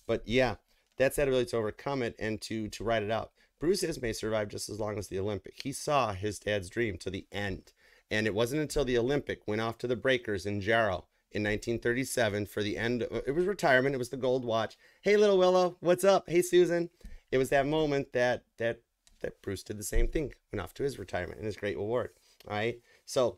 But yeah, that's that ability to overcome it and to ride it out. Bruce Ismay survived just as long as the Olympic. He saw his dad's dream to the end. And it wasn't until the Olympic went off to the breakers in Jarrow in 1937 for the end. It was retirement. It was the gold watch. Hey, little Willow, what's up? Hey, Susan. It was that moment that Bruce did the same thing, went off to his retirement and his great reward. All right. So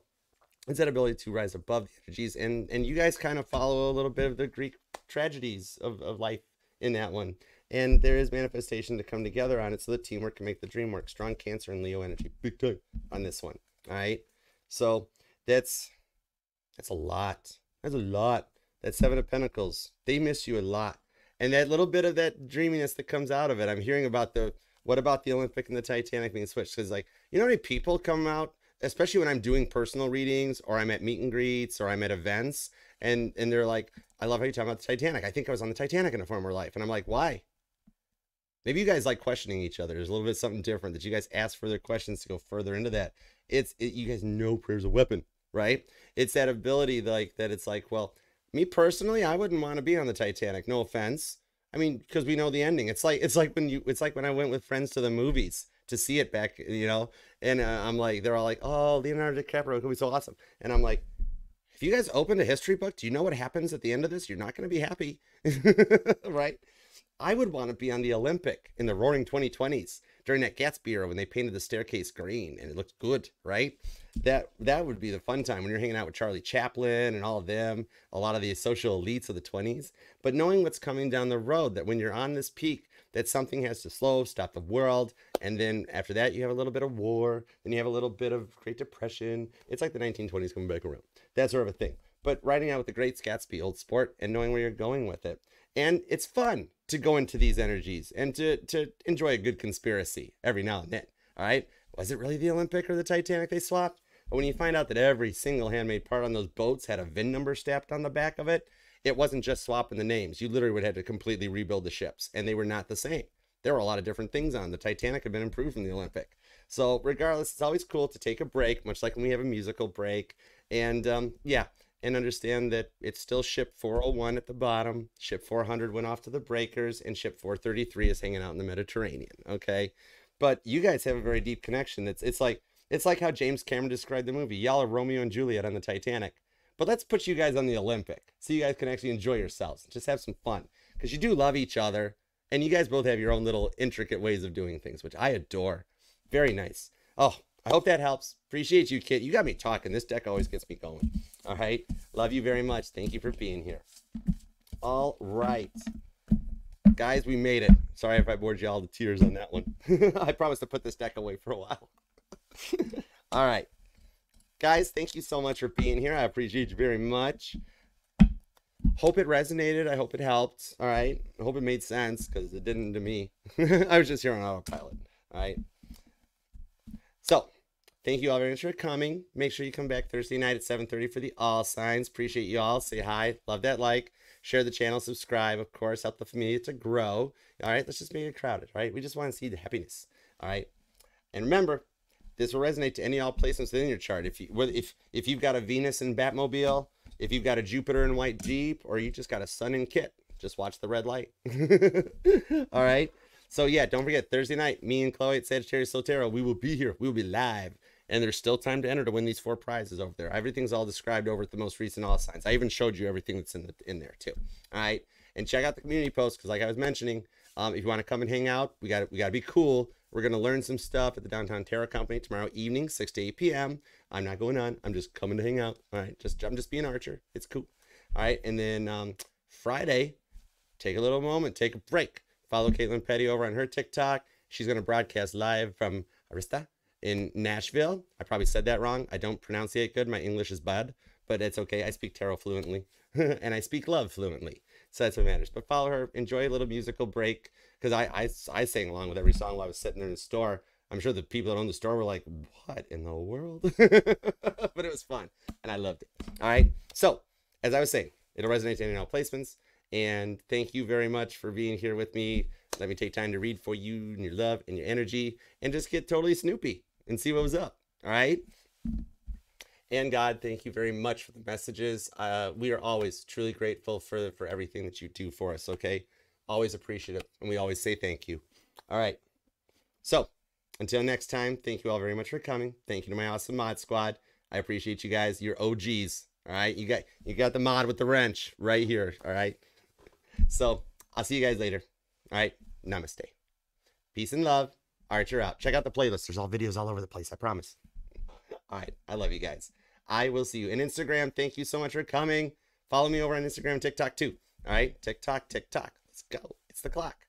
it's that ability to rise above the energies. And you guys kind of follow a little bit of the Greek tragedies of life in that one. And there is manifestation to come together on it, so the teamwork can make the dream work. Strong Cancer and Leo energy, big time on this one. All right, so that's a lot. That's a lot. That Seven of Pentacles, they miss you a lot, and that little bit of that dreaminess that comes out of it. I'm hearing about the what about the Olympic and the Titanic being switched, because, like, you know how many people come out, especially when I'm doing personal readings or I'm at meet and greets or I'm at events, and they're like, I love how you're talking about the Titanic. I think I was on the Titanic in a former life. And I'm like, why? Maybe you guys like questioning each other. There's a little bit something different that you guys ask further questions to go further into that. You guys know prayer's a weapon, right? It's that ability that it's like, well, me personally, I wouldn't want to be on the Titanic. No offense. I mean, because we know the ending. It's like when I went with friends to the movies to see it back, you know, and I'm like, they're all like, oh, Leonardo DiCaprio could be so awesome. And I'm like, if you guys opened a history book, do you know what happens at the end of this? You're not going to be happy, right? I would want to be on the Olympic in the roaring 2020s during that Gatsby era when they painted the staircase green and it looked good, right? That would be the fun time when you're hanging out with Charlie Chaplin and all of them, a lot of the social elites of the 20s. But knowing what's coming down the road, that when you're on this peak, that something has to slow, stop the world. And then after that, you have a little bit of war. Then you have a little bit of Great Depression. It's like the 1920s coming back around. That sort of a thing. But riding out with the Great Gatsby, old sport, and knowing where you're going with it. And it's fun to go into these energies and to enjoy a good conspiracy every now and then. All right? Was it really the Olympic or the Titanic they swapped? But when you find out that every single handmade part on those boats had a VIN number stamped on the back of it, it wasn't just swapping the names. You literally would have to completely rebuild the ships, and they were not the same. There were a lot of different things on. The Titanic had been improved from the Olympic. So regardless, it's always cool to take a break, much like when we have a musical break. And yeah, and understand that it's still ship 401 at the bottom. Ship 400 went off to the breakers, and ship 433 is hanging out in the Mediterranean, okay? But you guys have a very deep connection. It's like how James Cameron described the movie. Y'all are Romeo and Juliet on the Titanic. But let's put you guys on the Olympic so you guys can actually enjoy yourselves. Just have some fun, because you do love each other, and you guys both have your own little intricate ways of doing things, which I adore. Very nice. Oh, I hope that helps. Appreciate you, Kit. You got me talking. This deck always gets me going. All right. Love you very much. Thank you for being here. All right. Guys, we made it. Sorry if I bored you all to tears on that one. I promised to put this deck away for a while. All right. Guys, thank you so much for being here. I appreciate you very much. Hope it resonated. I hope it helped. All right. I hope it made sense, because it didn't to me. I was just here on autopilot. All right. So thank you all very much for coming. Make sure you come back Thursday night at 7:30 for the All Signs. Appreciate you all. Say hi. Love that like. share the channel, subscribe, of course, help the familia to grow. All right, let's just make it crowded, all right? We just want to see the happiness, all right? And remember, this will resonate to any all placements within your chart. If you've got a Venus in Batmobile, if you've got a Jupiter in white Jeep, or you just got a sun in kit, just watch the red light. All right. So yeah, don't forget Thursday night, me and Chloe at Sagittarius Soltero, we will be here. We will be live. And there's still time to enter to win these 4 prizes over there. Everything's all described over at the most recent all signs. I even showed you everything that's in there too. All right. And check out the community post. Cause like I was mentioning, if you want to come and hang out, we gotta be cool. We're going to learn some stuff at the Downtown Tarot Company tomorrow evening, 6 to 8 p.m. I'm not going on. I'm just coming to hang out. All right. I'm just being Archer. It's cool. All right. And then Friday, take a little moment, take a break. Follow Caitlin Petty over on her TikTok. She's going to broadcast live from Arista in Nashville. I probably said that wrong. I don't pronounce it good. My English is bad, but it's okay. I speak tarot fluently and I speak love fluently. So that's what matters. But follow her. Enjoy a little musical break. Because I sang along with every song while I was sitting there in the store. I'm sure the people that owned the store were like, what in the world? But it was fun. And I loved it. All right. So, as I was saying, it'll resonate to any and all placements. And thank you very much for being here with me. Let me take time to read for you and your love and your energy. And just get totally snoopy and see what was up. All right. And God, thank you very much for the messages. We are always truly grateful for everything that you do for us. Okay. Always appreciative, and we always say thank you. All right, so until next time, thank you all very much for coming. Thank you to my awesome mod squad. I appreciate you guys. You're OGs. All right, you got the mod with the wrench right here. All right, so I'll see you guys later. All right, namaste, peace and love. Archer out. Check out the playlist. There's all videos all over the place, I promise. All right, I love you guys. I will see you in Instagram. Thank you so much for coming. Follow me over on Instagram, TikTok too. All right, TikTok. Let's go. It's the clock.